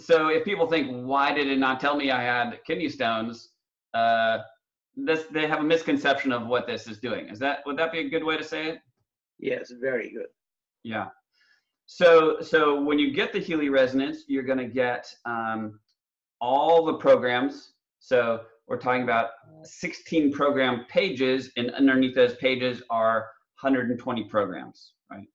So if people think, why did it not tell me I had kidney stones? They have a misconception of what this is doing. Would that be a good way to say it? Yes, very good. Yeah. So when you get the Healy Resonance, you're going to get all the programs. So we're talking about 16 program pages, and underneath those pages are 120 programs, right?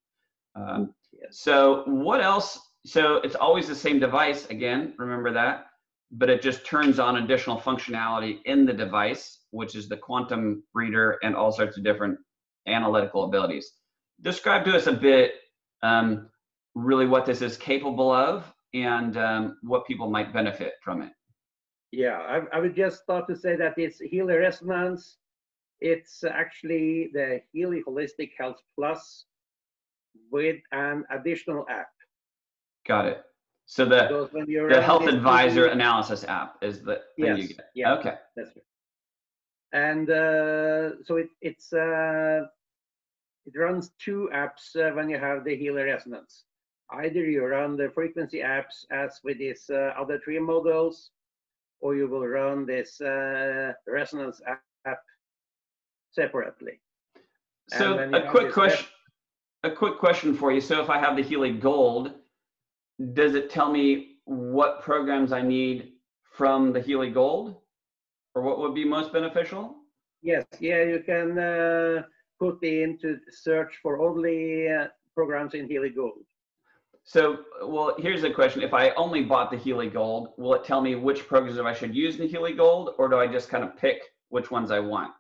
So what else? So it's always the same device. Again, remember that. But it just turns on additional functionality in the device, which is the quantum reader and all sorts of different analytical abilities. Describe to us a bit really what this is capable of and what people might benefit from it. Yeah, I would just start to say that it's Healy Resonance. It's actually the Healy Holistic Health Plus with an additional app. Got it. So the health advisor analysis app is the thing you get. Yeah, okay. That's right. And so it runs two apps when you have the Healy Resonance. Either you run the frequency apps as with these other three models, or you will run this resonance app separately. So a quick question for you. So if I have the Healy Gold, does it tell me what programs I need from the Healy Gold, or what would be most beneficial? Yes, yeah, you can put into search for only programs in Healy Gold. So, well, here's a question. If I only bought the Healy Gold, will it tell me which programs I should use in the Healy Gold, or do I just kind of pick which ones I want?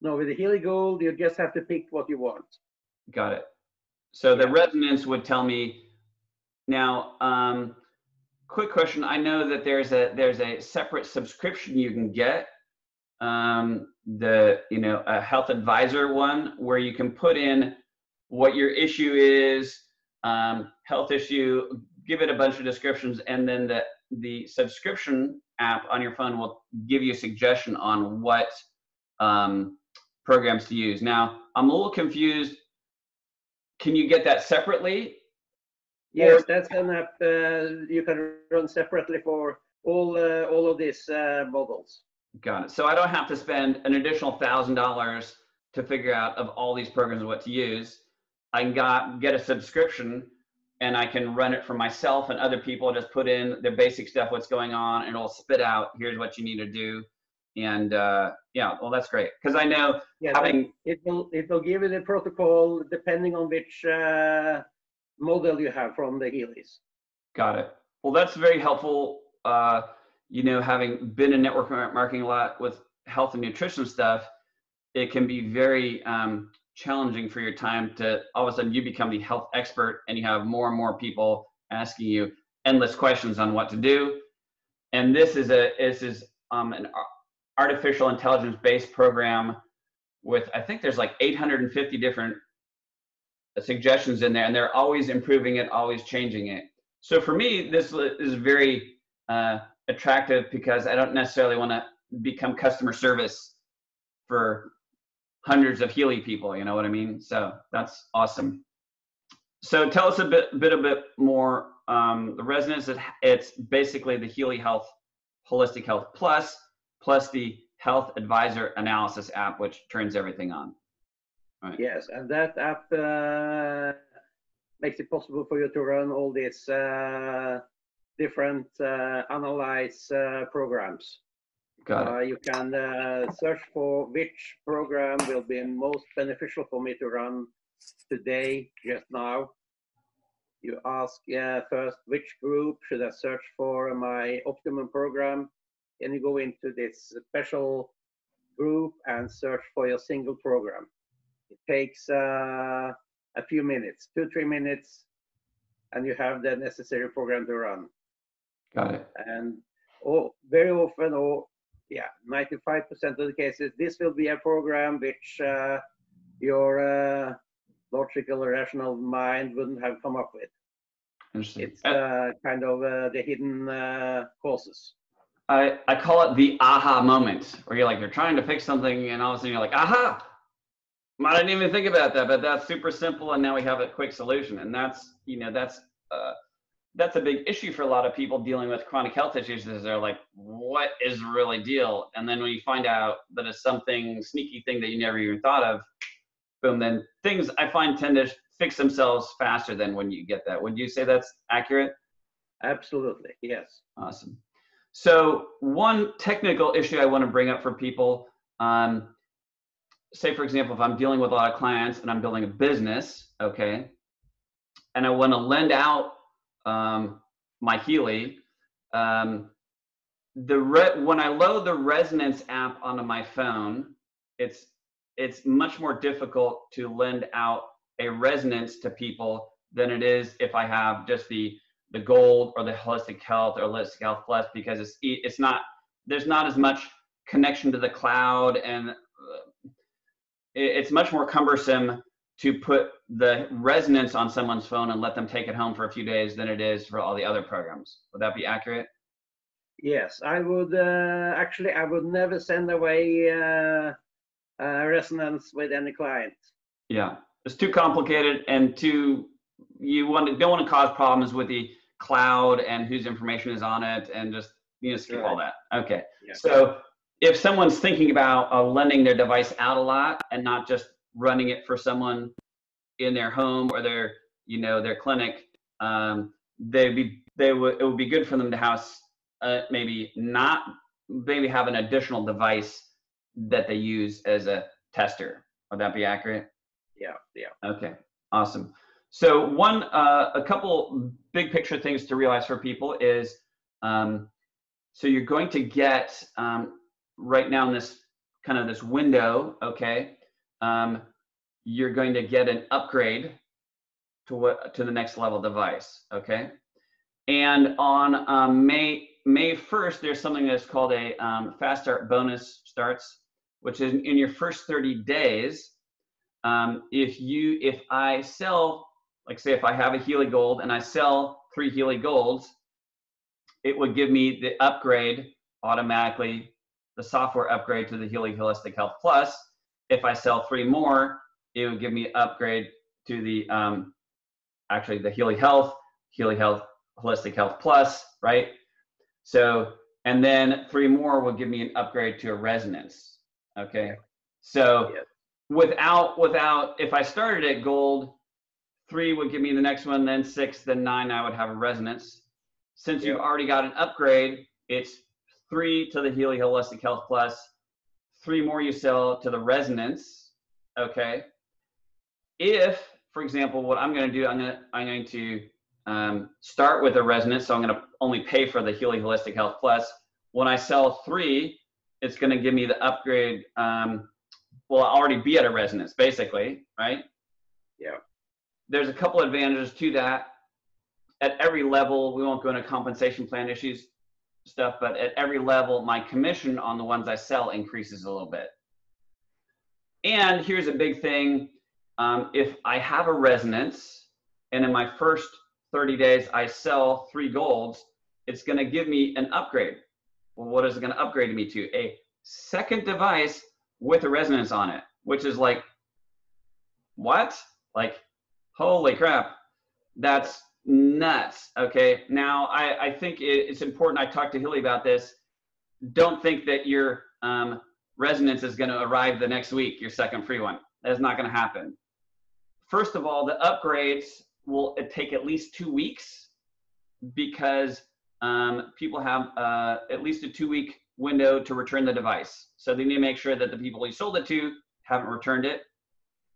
No, with the Healy Gold, you just have to pick what you want. Got it. So the resonance would tell me. Now, quick question. I know that there's a separate subscription you can get, a health advisor one, where you can put in what your issue is, health issue, give it a bunch of descriptions, and then the subscription app on your phone will give you a suggestion on what programs to use. Now, I'm a little confused. Can you get that separately? Yes, that's an app you can run separately for all of these models. Got it. So I don't have to spend an additional $1,000 to figure out of all these programs what to use. I can get a subscription, and I can run it for myself and other people. Just put in the basic stuff, what's going on, and it'll spit out, here's what you need to do. And yeah, well, that's great, because I know it will give you the protocol depending on which model you have from the Healy's. Got it. Well, that's very helpful. Having been in network marketing a lot with health and nutrition stuff, it can be very challenging for your time to all of a sudden you become the health expert, and you have more and more people asking you endless questions on what to do. And this is an artificial intelligence based program with, I think there's like 850 different suggestions in there, and they're always improving it, always changing it. So for me, this is very attractive, because I don't necessarily want to become customer service for hundreds of Healy people, you know what I mean? So that's awesome. So tell us a bit more, the resonance. It's basically the Healy Health Holistic Health plus the Health Advisor Analysis app, which turns everything on. Right. Yes, and that app makes it possible for you to run all these different analyze programs. Got it. You can search for which program will be most beneficial for me to run today, just now. You ask first, which group should I search for my optimum program? And you go into this special group and search for your single program. It takes a few minutes, 2-3 minutes, and you have the necessary program to run. Got it. And very often, 95% of the cases, this will be a program which your logical or rational mind wouldn't have come up with. Interesting. It's kind of the hidden causes. I call it the aha moment, where you're trying to fix something, and all of a sudden you're like, aha, I didn't even think about that, but that's super simple, and now we have a quick solution. And that's a big issue for a lot of people dealing with chronic health issues, is they're like, what is the really deal? And then when you find out that it's something sneaky thing that you never even thought of, boom, then things I find tend to fix themselves faster than when you get that. Would you say that's accurate? Absolutely, yes. Awesome. So one technical issue I want to bring up for people, say, for example, if I'm dealing with a lot of clients and I'm building a business, okay, and I want to lend out my Healy, when I load the Resonance app onto my phone, it's much more difficult to lend out a Resonance to people than it is if I have just the Gold or the Holistic Health or Holistic Health Plus, because it's not, there's not as much connection to the cloud, and it's much more cumbersome to put the Resonance on someone's phone and let them take it home for a few days than it is for all the other programs. Would that be accurate? Yes, I would. I would never send away Resonance with any client. Yeah, it's too complicated, and don't want to cause problems with the cloud and whose information is on it, and just skip all that. Okay, yeah. So if someone's thinking about lending their device out a lot and not just running it for someone in their home or their, their clinic, it would be good for them to have maybe have an additional device that they use as a tester. Would that be accurate? Yeah. Okay. Awesome. So one, a couple big picture things to realize for people is, so you're going to get right now in this kind of this window, okay, you're going to get an upgrade to what, to the next level device, okay? And on May 1st, there's something that's called a fast start bonus starts, which is in your first 30 days, if I sell, like say if I have a Healy Gold and I sell 3 Healy Golds, it would give me the upgrade automatically, the software upgrade to the Healy Holistic Health Plus. If I sell 3 more, it would give me an upgrade to the, actually the Healy Health Holistic Health Plus, right? So, and then 3 more will give me an upgrade to a Resonance, okay? So yeah. without, if I started at Gold, 3 would give me the next one, then 6, then 9, I would have a Resonance. Since you've already got an upgrade, it's 3 to the Healy Holistic Health Plus, 3 more you sell to the Resonance, okay? If, for example, what I'm going to do, I'm going to start with a Resonance, so I'm going to only pay for the Healy Holistic Health Plus. When I sell 3, it's going to give me the upgrade. Well, I'll already be at a Resonance, basically, right? Yeah. There's a couple advantages to that. At every level, we won't go into compensation plan issues stuff, but at every level, my commission on the ones I sell increases a little bit. And here's a big thing. If I have a Resonance, and in my first 30 days I sell 3 Golds, it's going to give me an upgrade. Well, what is it going to upgrade me to? A second device with a Resonance on it, which is like, what? Like, holy crap, that's nuts, okay? Now, I think it's important, I talked to Healy about this, don't think that your Resonance is going to arrive the next week, your second free one. That's not going to happen. First of all, the upgrades will take at least 2 weeks because people have at least a 2-week window to return the device. So they need to make sure that the people you sold it to haven't returned it.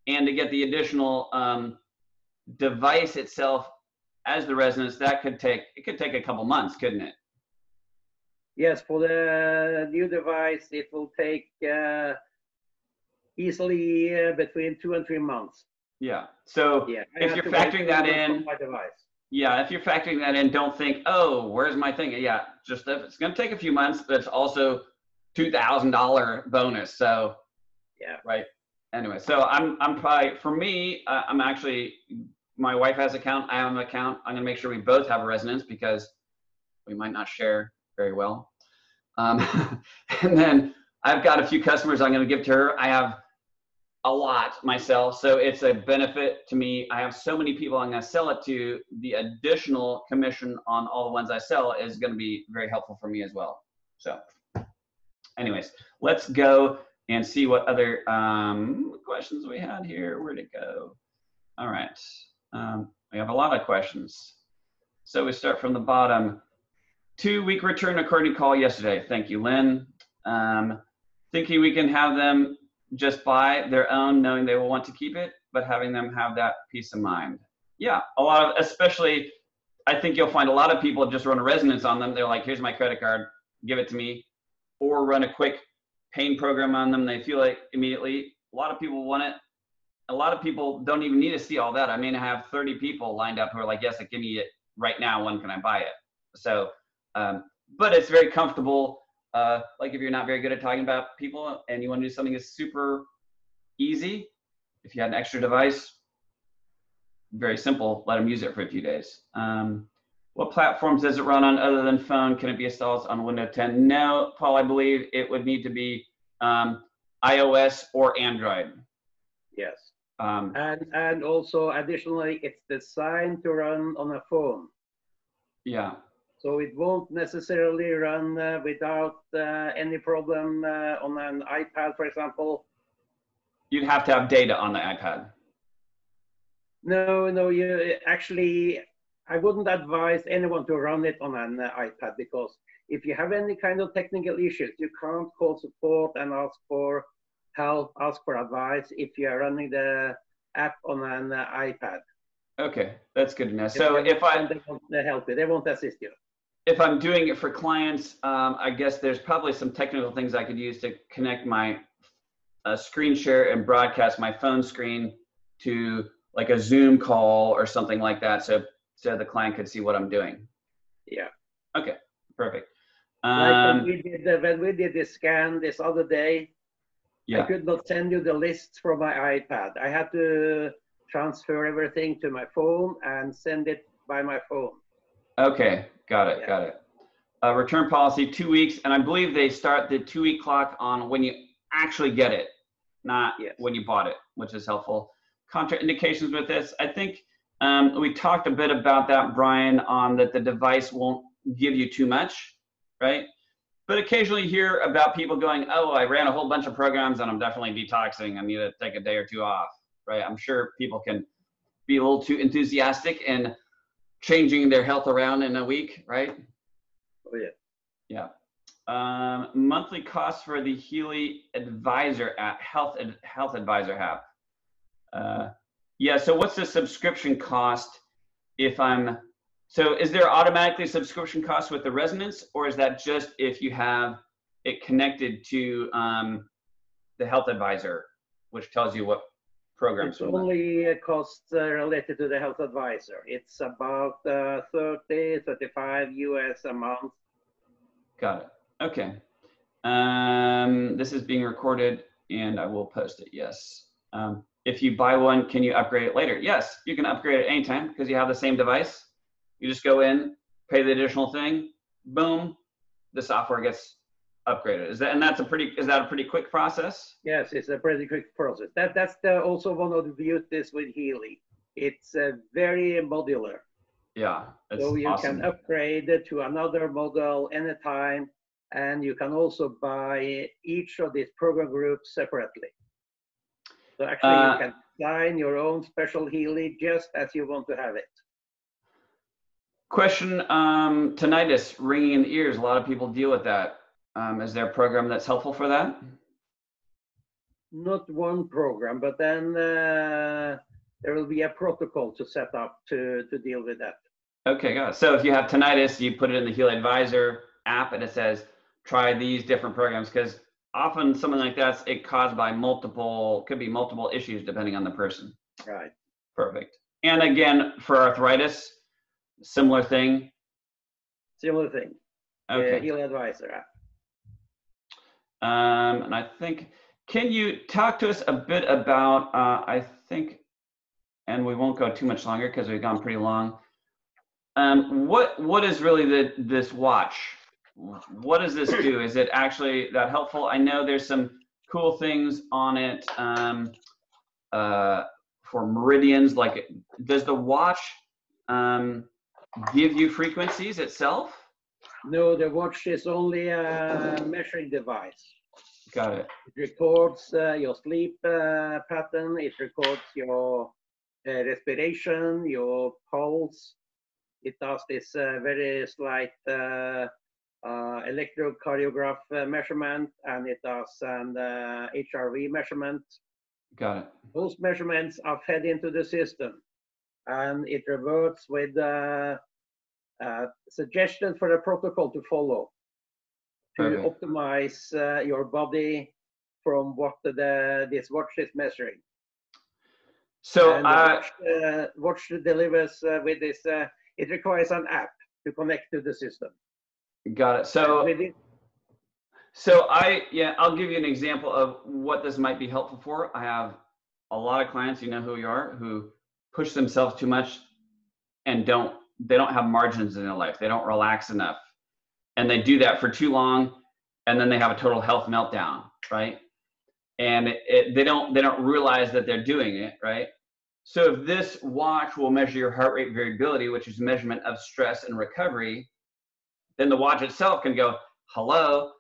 And to get the additional device itself as the Resonance, that could take, it could take a couple months, couldn't it? Yes, for the new device, it will take easily between 2 and 3 months. Yeah. So yeah, if you're factoring that in, yeah, if you're factoring that in, don't think, oh, where's my thing? Yeah, just if it's going to take a few months, but it's also $2,000 bonus. So yeah, right. Anyway, so I'm probably, for me, I'm actually, my wife has an account, I have an account. I'm going to make sure we both have a Resonance because we might not share very well. And then I've got a few customers I'm going to give to her. I have a lot myself, so it's a benefit to me. I have so many people I'm going to sell it to. The additional commission on all the ones I sell is going to be very helpful for me as well. So anyways, let's go and see what other questions we had here. Where'd it go? All right. We have a lot of questions. So we start from the bottom. 2-week return according to call yesterday. Thank you, Lynn. Thinking we can have them just buy their own, knowing they will want to keep it, but having them have that peace of mind. Yeah, a lot of, especially, I think you'll find a lot of people just run a Resonance on them. They're like, here's my credit card, give it to me, or run a quick pain program on them. They feel like immediately. A lot of people want it. A lot of people don't even need to see all that. I mean, I have 30 people lined up who are like, yes, give me it right now. When can I buy it? So, but it's very comfortable. Like if you're not very good at talking about people and you want to do something that's super easy, if you had an extra device, very simple, let them use it for a few days. What platforms does it run on other than phone? Can it be installed on Windows 10? No, Paul, I believe it would need to be iOS or Android. Yes. And also additionally, it's designed to run on a phone. Yeah. So it won't necessarily run without any problem on an iPad, for example. You'd have to have data on the iPad. No, no, you actually, I wouldn't advise anyone to run it on an iPad, because if you have any kind of technical issues, you can't call support and ask for help, ask for advice if you are running the app on an iPad. Okay, that's good to know. So if I help you, they won't assist you. If I'm doing it for clients, I guess there's probably some technical things I could use to connect my screen share and broadcast my phone screen to like a Zoom call or something like that, so the client could see what I'm doing. Yeah. Okay. Perfect. Like when we did this scan this other day, yeah. I could not send you the list from my iPad. I had to transfer everything to my phone and send it by my phone. Okay, got it, yeah. Got it. Return policy, 2 weeks, and I believe they start the 2 week clock on when you actually get it, not yes. when you bought it, which is helpful. Contraindications with this, I think we talked a bit about that, Brian, on that the device won't give you too much, right? But occasionally you hear about people going, oh, I ran a whole bunch of programs and I'm definitely detoxing. I need to take a day or two off, right? I'm sure people can be a little too enthusiastic and changing their health around in a week, right? Oh, yeah. Yeah. Monthly cost for the Healy Advisor app, Health Advisor app. Yeah, so what's the subscription cost if I'm... So is there automatically subscription cost with the Resonance, or is that just if you have it connected to the Health Advisor, which tells you what programs? It's only costs related to the Health Advisor. It's about $30–$35 a month. Got it. Okay. This is being recorded, and I will post it, yes. If you buy one, can you upgrade it later? Yes, you can upgrade it anytime because you have the same device. You just go in, pay the additional thing, boom, the software gets upgraded. Is that a pretty quick process? Yes, it's a pretty quick process. That's also one of the beauties with Healy. It's very modular. Yeah, it's so you awesome. Can upgrade it to another model anytime, and you can also buy each of these program groups separately. So actually, you can design your own special Healy just as you want to have it. Question, tinnitus, ringing in the ears. A lot of people deal with that. Is there a program that's helpful for that? Not one program, but then there will be a protocol to set up to deal with that. Okay, got it. So if you have tinnitus, you put it in the Healy Advisor app and it says, try these different programs, because often something like that's caused by multiple issues depending on the person. Right. Perfect. And again, for arthritis, similar thing. Similar thing. Okay. Healy Advisor app. And I think, can you talk to us a bit about, I think, and we won't go too much longer because we've gone pretty long. What is really this watch? What does this do? Is it actually that helpful? I know there's some cool things on it for meridians. Like, does the watch give you frequencies itself? No, the watch is only a measuring device. Got it. It records your sleep pattern, it records your respiration, your pulse. It does this very slight electrocardiograph measurement, and it does an HRV measurement. Got it. Those measurements are fed into the system, and it reverts with suggestion for a protocol to follow to optimize your body from what this watch is measuring. So watch delivers with this. It requires an app to connect to the system. Got it. So I'll give you an example of what this might be helpful for. I have a lot of clients, you know who you are, who push themselves too much and they don't have margins in their life. They don't relax enough. And they do that for too long, and then they have a total health meltdown, right? And they don't realize that they're doing it, right? So if this watch will measure your heart rate variability, which is a measurement of stress and recovery, then the watch itself can go, hello,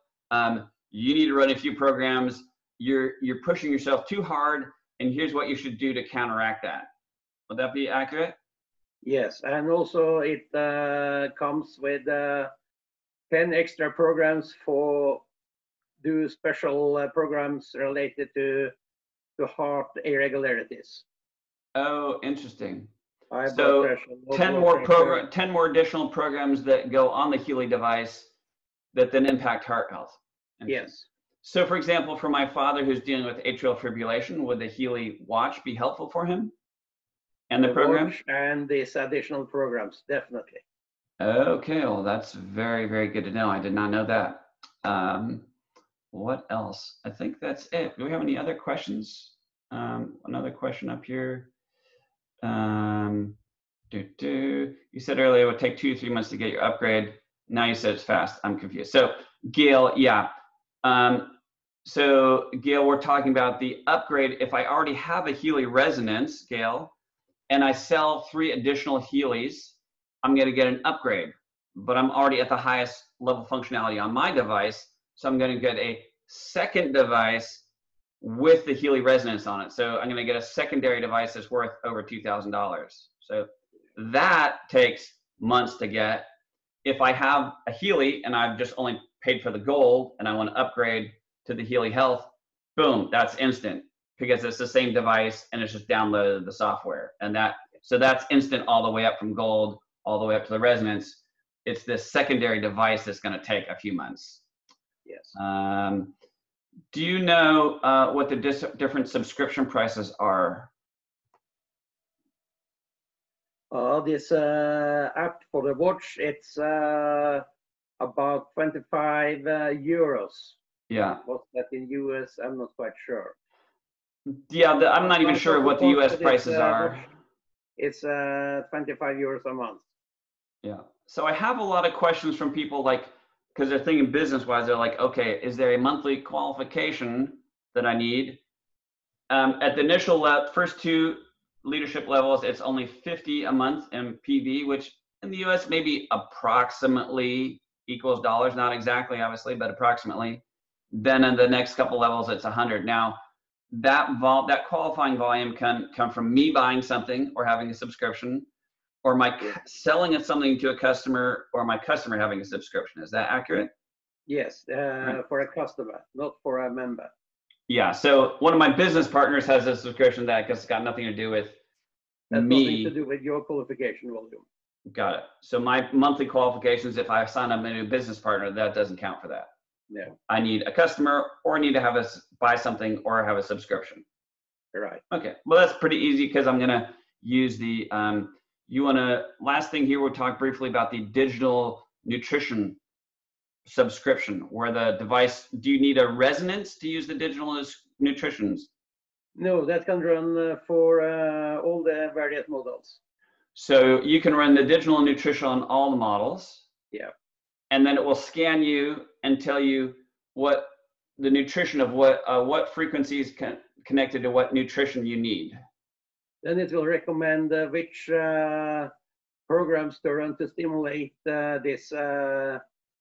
you need to run a few programs. You're pushing yourself too hard, and here's what you should do to counteract that. Would that be accurate? Yes, and also it comes with 10 extra programs do special programs related to heart irregularities. Oh, interesting. So 10 more additional programs that go on the Healy device that then impact heart health. Yes. So for example, for my father who's dealing with atrial fibrillation, would the Healy watch be helpful for him? And the program? And these additional programs, definitely. Okay, well, that's very, very good to know. I did not know that. What else? I think that's it. Do we have any other questions? Another question up here. You said earlier it would take 2 to 3 months to get your upgrade. Now you said it's fast. I'm confused. So Gail, yeah. So Gail, we're talking about the upgrade. If I already have a Healy Resonance, Gail, and I sell 3 additional Healy's, I'm going to get an upgrade, but I'm already at the highest level functionality on my device. So I'm going to get a second device with the Healy Resonance on it. So I'm going to get a secondary device that's worth over $2,000. So that takes months to get. If I have a Healy and I've just only paid for the gold and I want to upgrade to the Healy Health, boom, that's instant because it's the same device and it's just downloaded the software. And that, so that's instant all the way up from gold all the way up to the Resonance. It's this secondary device that's going to take a few months. Yes. Do you know what the different subscription prices are? This app for the watch, it's about 25 euros. Yeah. What's that in US? I'm not quite sure. Yeah, I'm not even sure what the US prices are. It's 25 euros a month. Yeah. So I have a lot of questions from people like, because they're thinking business-wise, they're like, okay, is there a monthly qualification that I need? At the initial first 2 leadership levels, it's only 50 a month in PV, which in the US maybe approximately equals dollars, not exactly, obviously, but approximately. Then in the next couple levels, it's 100. Now, that qualifying volume can come from me buying something or having a subscription, or my selling something to a customer, or my customer having a subscription. Is that accurate? Yes, for a customer, not for a member. Yeah, so one of my business partners has a subscription that has got nothing to do with me. Nothing to do with your qualification volume. Got it. So my monthly qualifications, if I sign up a new business partner, that doesn't count for that. No. I need a customer, or I need to have a, buy something, or have a subscription. Right. Okay, well, that's pretty easy because I'm gonna use the, last thing here, we'll talk briefly about the digital nutrition subscription, where the device, do you need a Resonance to use the digital nutritions? No, that can run for all the various models. So you can run the digital nutrition on all the models. Yeah. And then it will scan you and tell you what the nutrition of what frequencies connected to what nutrition you need. Then it will recommend which programs to run to stimulate this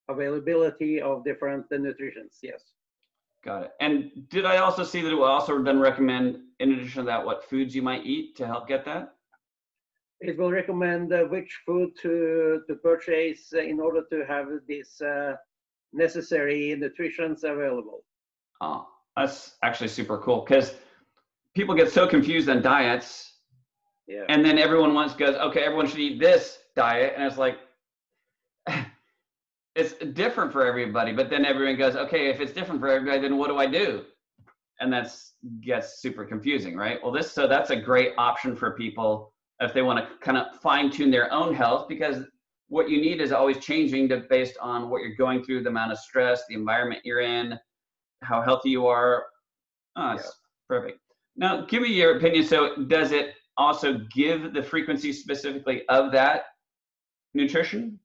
availability of different nutritions. Yes. Got it. And did I also see that it will also then recommend, in addition to that, what foods you might eat to help get that? It will recommend which food to purchase in order to have these necessary nutritions available. Oh, that's actually super cool because people get so confused on diets. Yeah. And then everyone goes, okay, everyone should eat this diet. And it's like, it's different for everybody. But then everyone goes, okay, if it's different for everybody, then what do I do? And that gets super confusing, right? Well, so that's a great option for people if they want to kind of fine tune their own health, because what you need is always changing based on what you're going through, the amount of stress, the environment you're in, how healthy you are. Oh, yeah. Perfect. Now, give me your opinion. So does it also give the frequency specifically of that nutrition?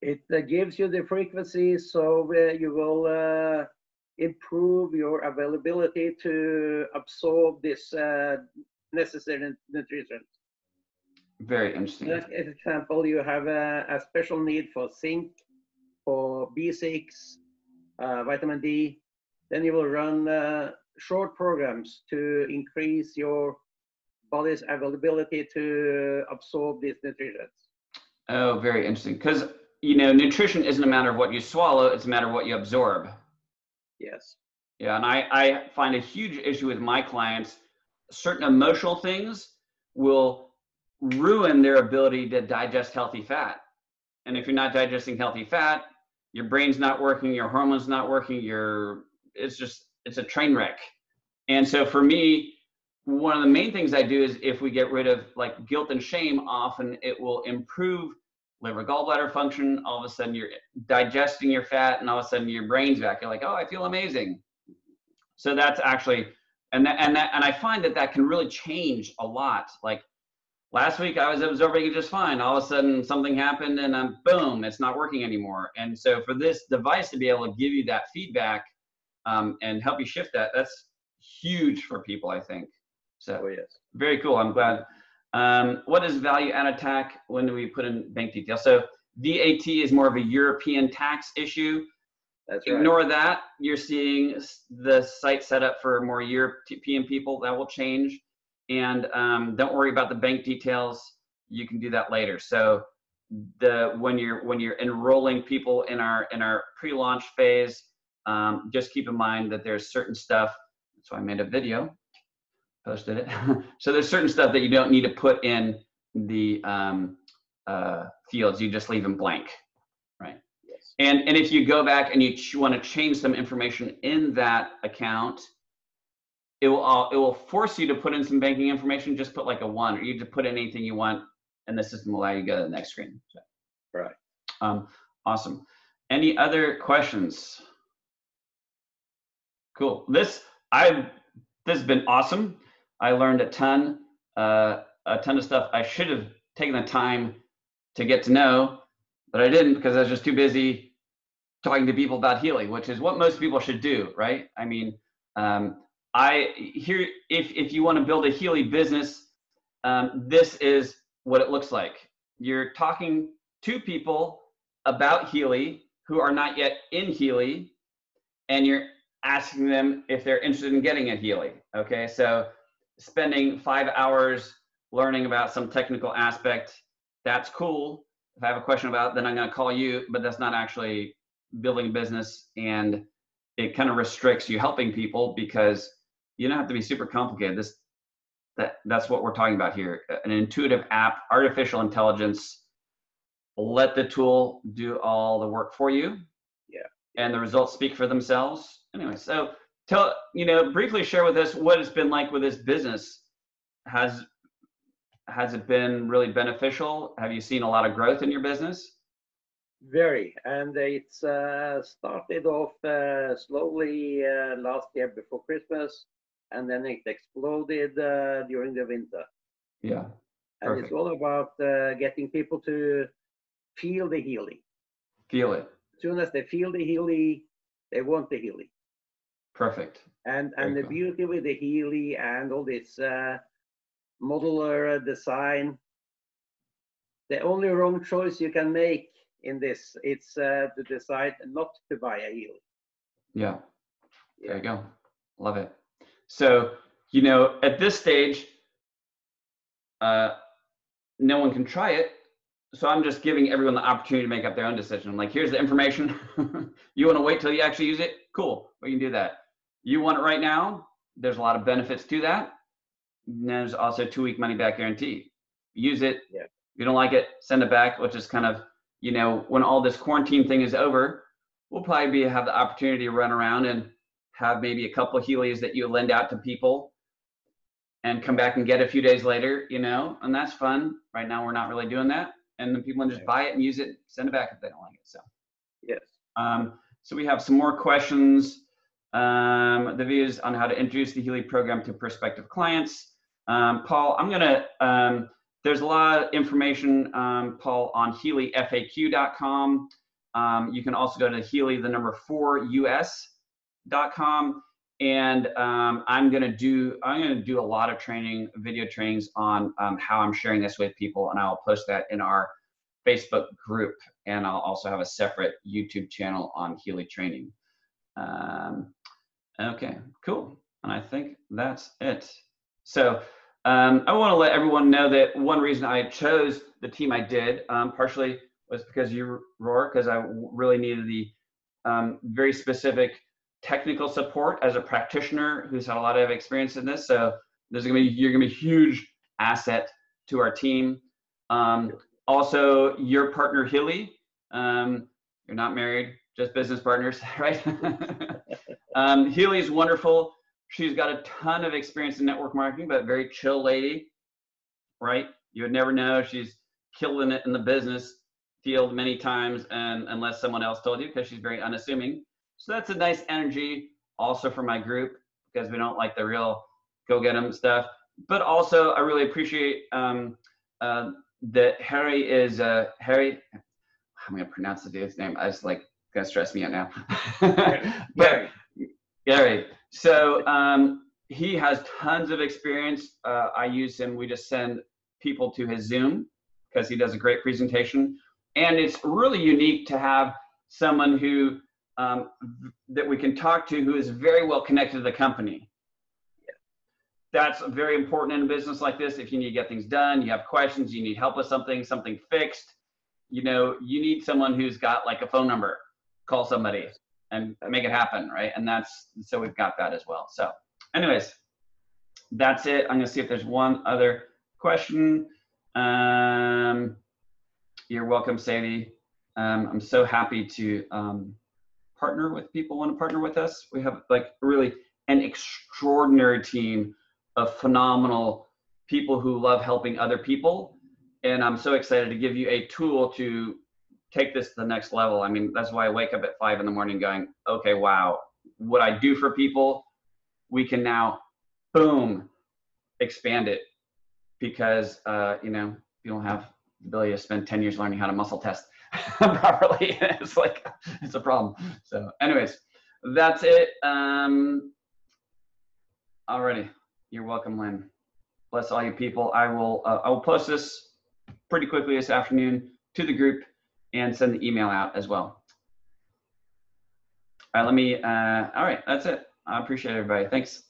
It gives you the frequency, so you will improve your availability to absorb this necessary nutrition. Very interesting. For example, you have a special need for zinc, for B6, vitamin D. Then you will run short programs to increase your body's availability to absorb these nutrients. Oh, very interesting. Because, you know, nutrition isn't a matter of what you swallow, it's a matter of what you absorb. Yes. Yeah, and I find a huge issue with my clients. Certain emotional things will ruin their ability to digest healthy fat. And if you're not digesting healthy fat, your brain's not working, your hormones not working, it's a train wreck. And so for me, one of the main things I do is if we get rid of like guilt and shame, often it will improve liver gallbladder function. All of a sudden you're digesting your fat and all of a sudden your brain's back. You're like, oh, I feel amazing. So that's actually, and I find that that can really change a lot. Like last week I was absorbing it just fine. All of a sudden something happened and I'm boom, it's not working anymore. And so for this device to be able to give you that feedback and help you shift that, that's huge for people, I think. So yes, very cool. I'm glad. What is value added tax? When do we put in bank details? So VAT is more of a European tax issue. That's right. Ignore that. You're seeing the site set up for more European people. That will change. And don't worry about the bank details. You can do that later. So when you're enrolling people in our pre-launch phase, just keep in mind that there's certain stuff. So I made a video, posted it. So there's certain stuff that you don't need to put in the fields. You just leave them blank, right? Yes. And if you go back and you want to change some information in that account, it will force you to put in some banking information. Just put like a 1, or you just put anything you want, and the system will allow you to go to the next screen. So. Right. Awesome. Any other questions? Cool. This has been awesome. I learned a ton of stuff I should have taken the time to get to know, but I didn't because I was just too busy talking to people about Healy, which is what most people should do, right? I mean, if you want to build a Healy business, this is what it looks like. You're talking to people about Healy who are not yet in Healy, and you're asking them if they're interested in getting a Healy. Okay, so spending 5 hours learning about some technical aspect, that's cool. If I have a question about it, then I'm going to call you, but that's not actually building a business, and it kind of restricts you helping people because you don't have to be super complicated. That's what we're talking about here. An intuitive app, artificial intelligence, let the tool do all the work for you. Yeah. And the results speak for themselves. Anyway, so briefly share with us what it's been like with this business. Has it been really beneficial? Have you seen a lot of growth in your business? Very, and it's started off slowly last year before Christmas, and then it exploded during the winter. Yeah, perfect. And it's all about getting people to feel the Healy. Feel it. As soon as they feel the Healy, they want the Healy. Perfect. And the beauty with the Healy and all this modular design, the only wrong choice you can make in this, it's to decide not to buy a Healy. Yeah, there you go. Love it. So, at this stage, no one can try it. So I'm just giving everyone the opportunity to make up their own decision. I'm like, here's the information. You want to wait till you actually use it? Cool, we can do that. You want it right now? There's a lot of benefits to that. And there's also 2-week money back guarantee. Use it. Yeah. If you don't like it, send it back, which is kind of, when all this quarantine thing is over, we'll probably have the opportunity to run around and have maybe a couple of Healy's that you lend out to people and come back and get a few days later, and that's fun. Right now, we're not really doing that. And then people can just buy it and use it, send it back if they don't like it. So, yes. So we have some more questions. The views on how to introduce the Healy program to prospective clients. Paul, I'm gonna. There's a lot of information, Paul, on HealyFAQ.com. You can also go to Healy, the number 4us.com, and I'm gonna do a lot of training, video trainings on how I'm sharing this with people, and I'll post that in our Facebook group, and I'll also have a separate YouTube channel on Healy training. Okay, cool, and I think that's it. So I want to let everyone know that one reason I chose the team I did partially was because you, Ruar, because I really needed the very specific technical support as a practitioner who's had a lot of experience in this. So you're gonna be a huge asset to our team. Also, your partner, Healy, you're not married, just business partners, right? Healy's wonderful. She's got a ton of experience in network marketing, but very chill lady, right? You would never know. She's killing it in the business field many times, and unless someone else told you, because she's very unassuming. So that's a nice energy also for my group, because we don't like the real go-get-em stuff. But also, I really appreciate that Harry is, Harry, I'm going to pronounce the dude's name. I just like, going to stress me out now. But Gary. So he has tons of experience. I use him. We just send people to his Zoom because he does a great presentation. And it's really unique to have someone who that we can talk to who is very well connected to the company. That's very important in a business like this. If you need to get things done, you have questions, you need help with something, something fixed, you know, you need someone who's got like a phone number, call somebody and make it happen, right? And that's, so we've got that as well. So anyways, that's it. I'm going to see if there's one other question. You're welcome, Sadie. I'm so happy to partner with people who want to partner with us. We have like really an extraordinary team of phenomenal people who love helping other people. And I'm so excited to give you a tool to take this to the next level. I mean, that's why I wake up at 5 in the morning going, okay, wow, what I do for people, we can now, boom, expand it. Because, you know, you don't have the ability to spend 10 years learning how to muscle test properly. It's like, it's a problem. So anyways, that's it. Alrighty. You're welcome, Lynn. Bless all you people. I will post this pretty quickly this afternoon to the group and send the email out as well. All right, let me, all right, that's it. I appreciate everybody. Thanks.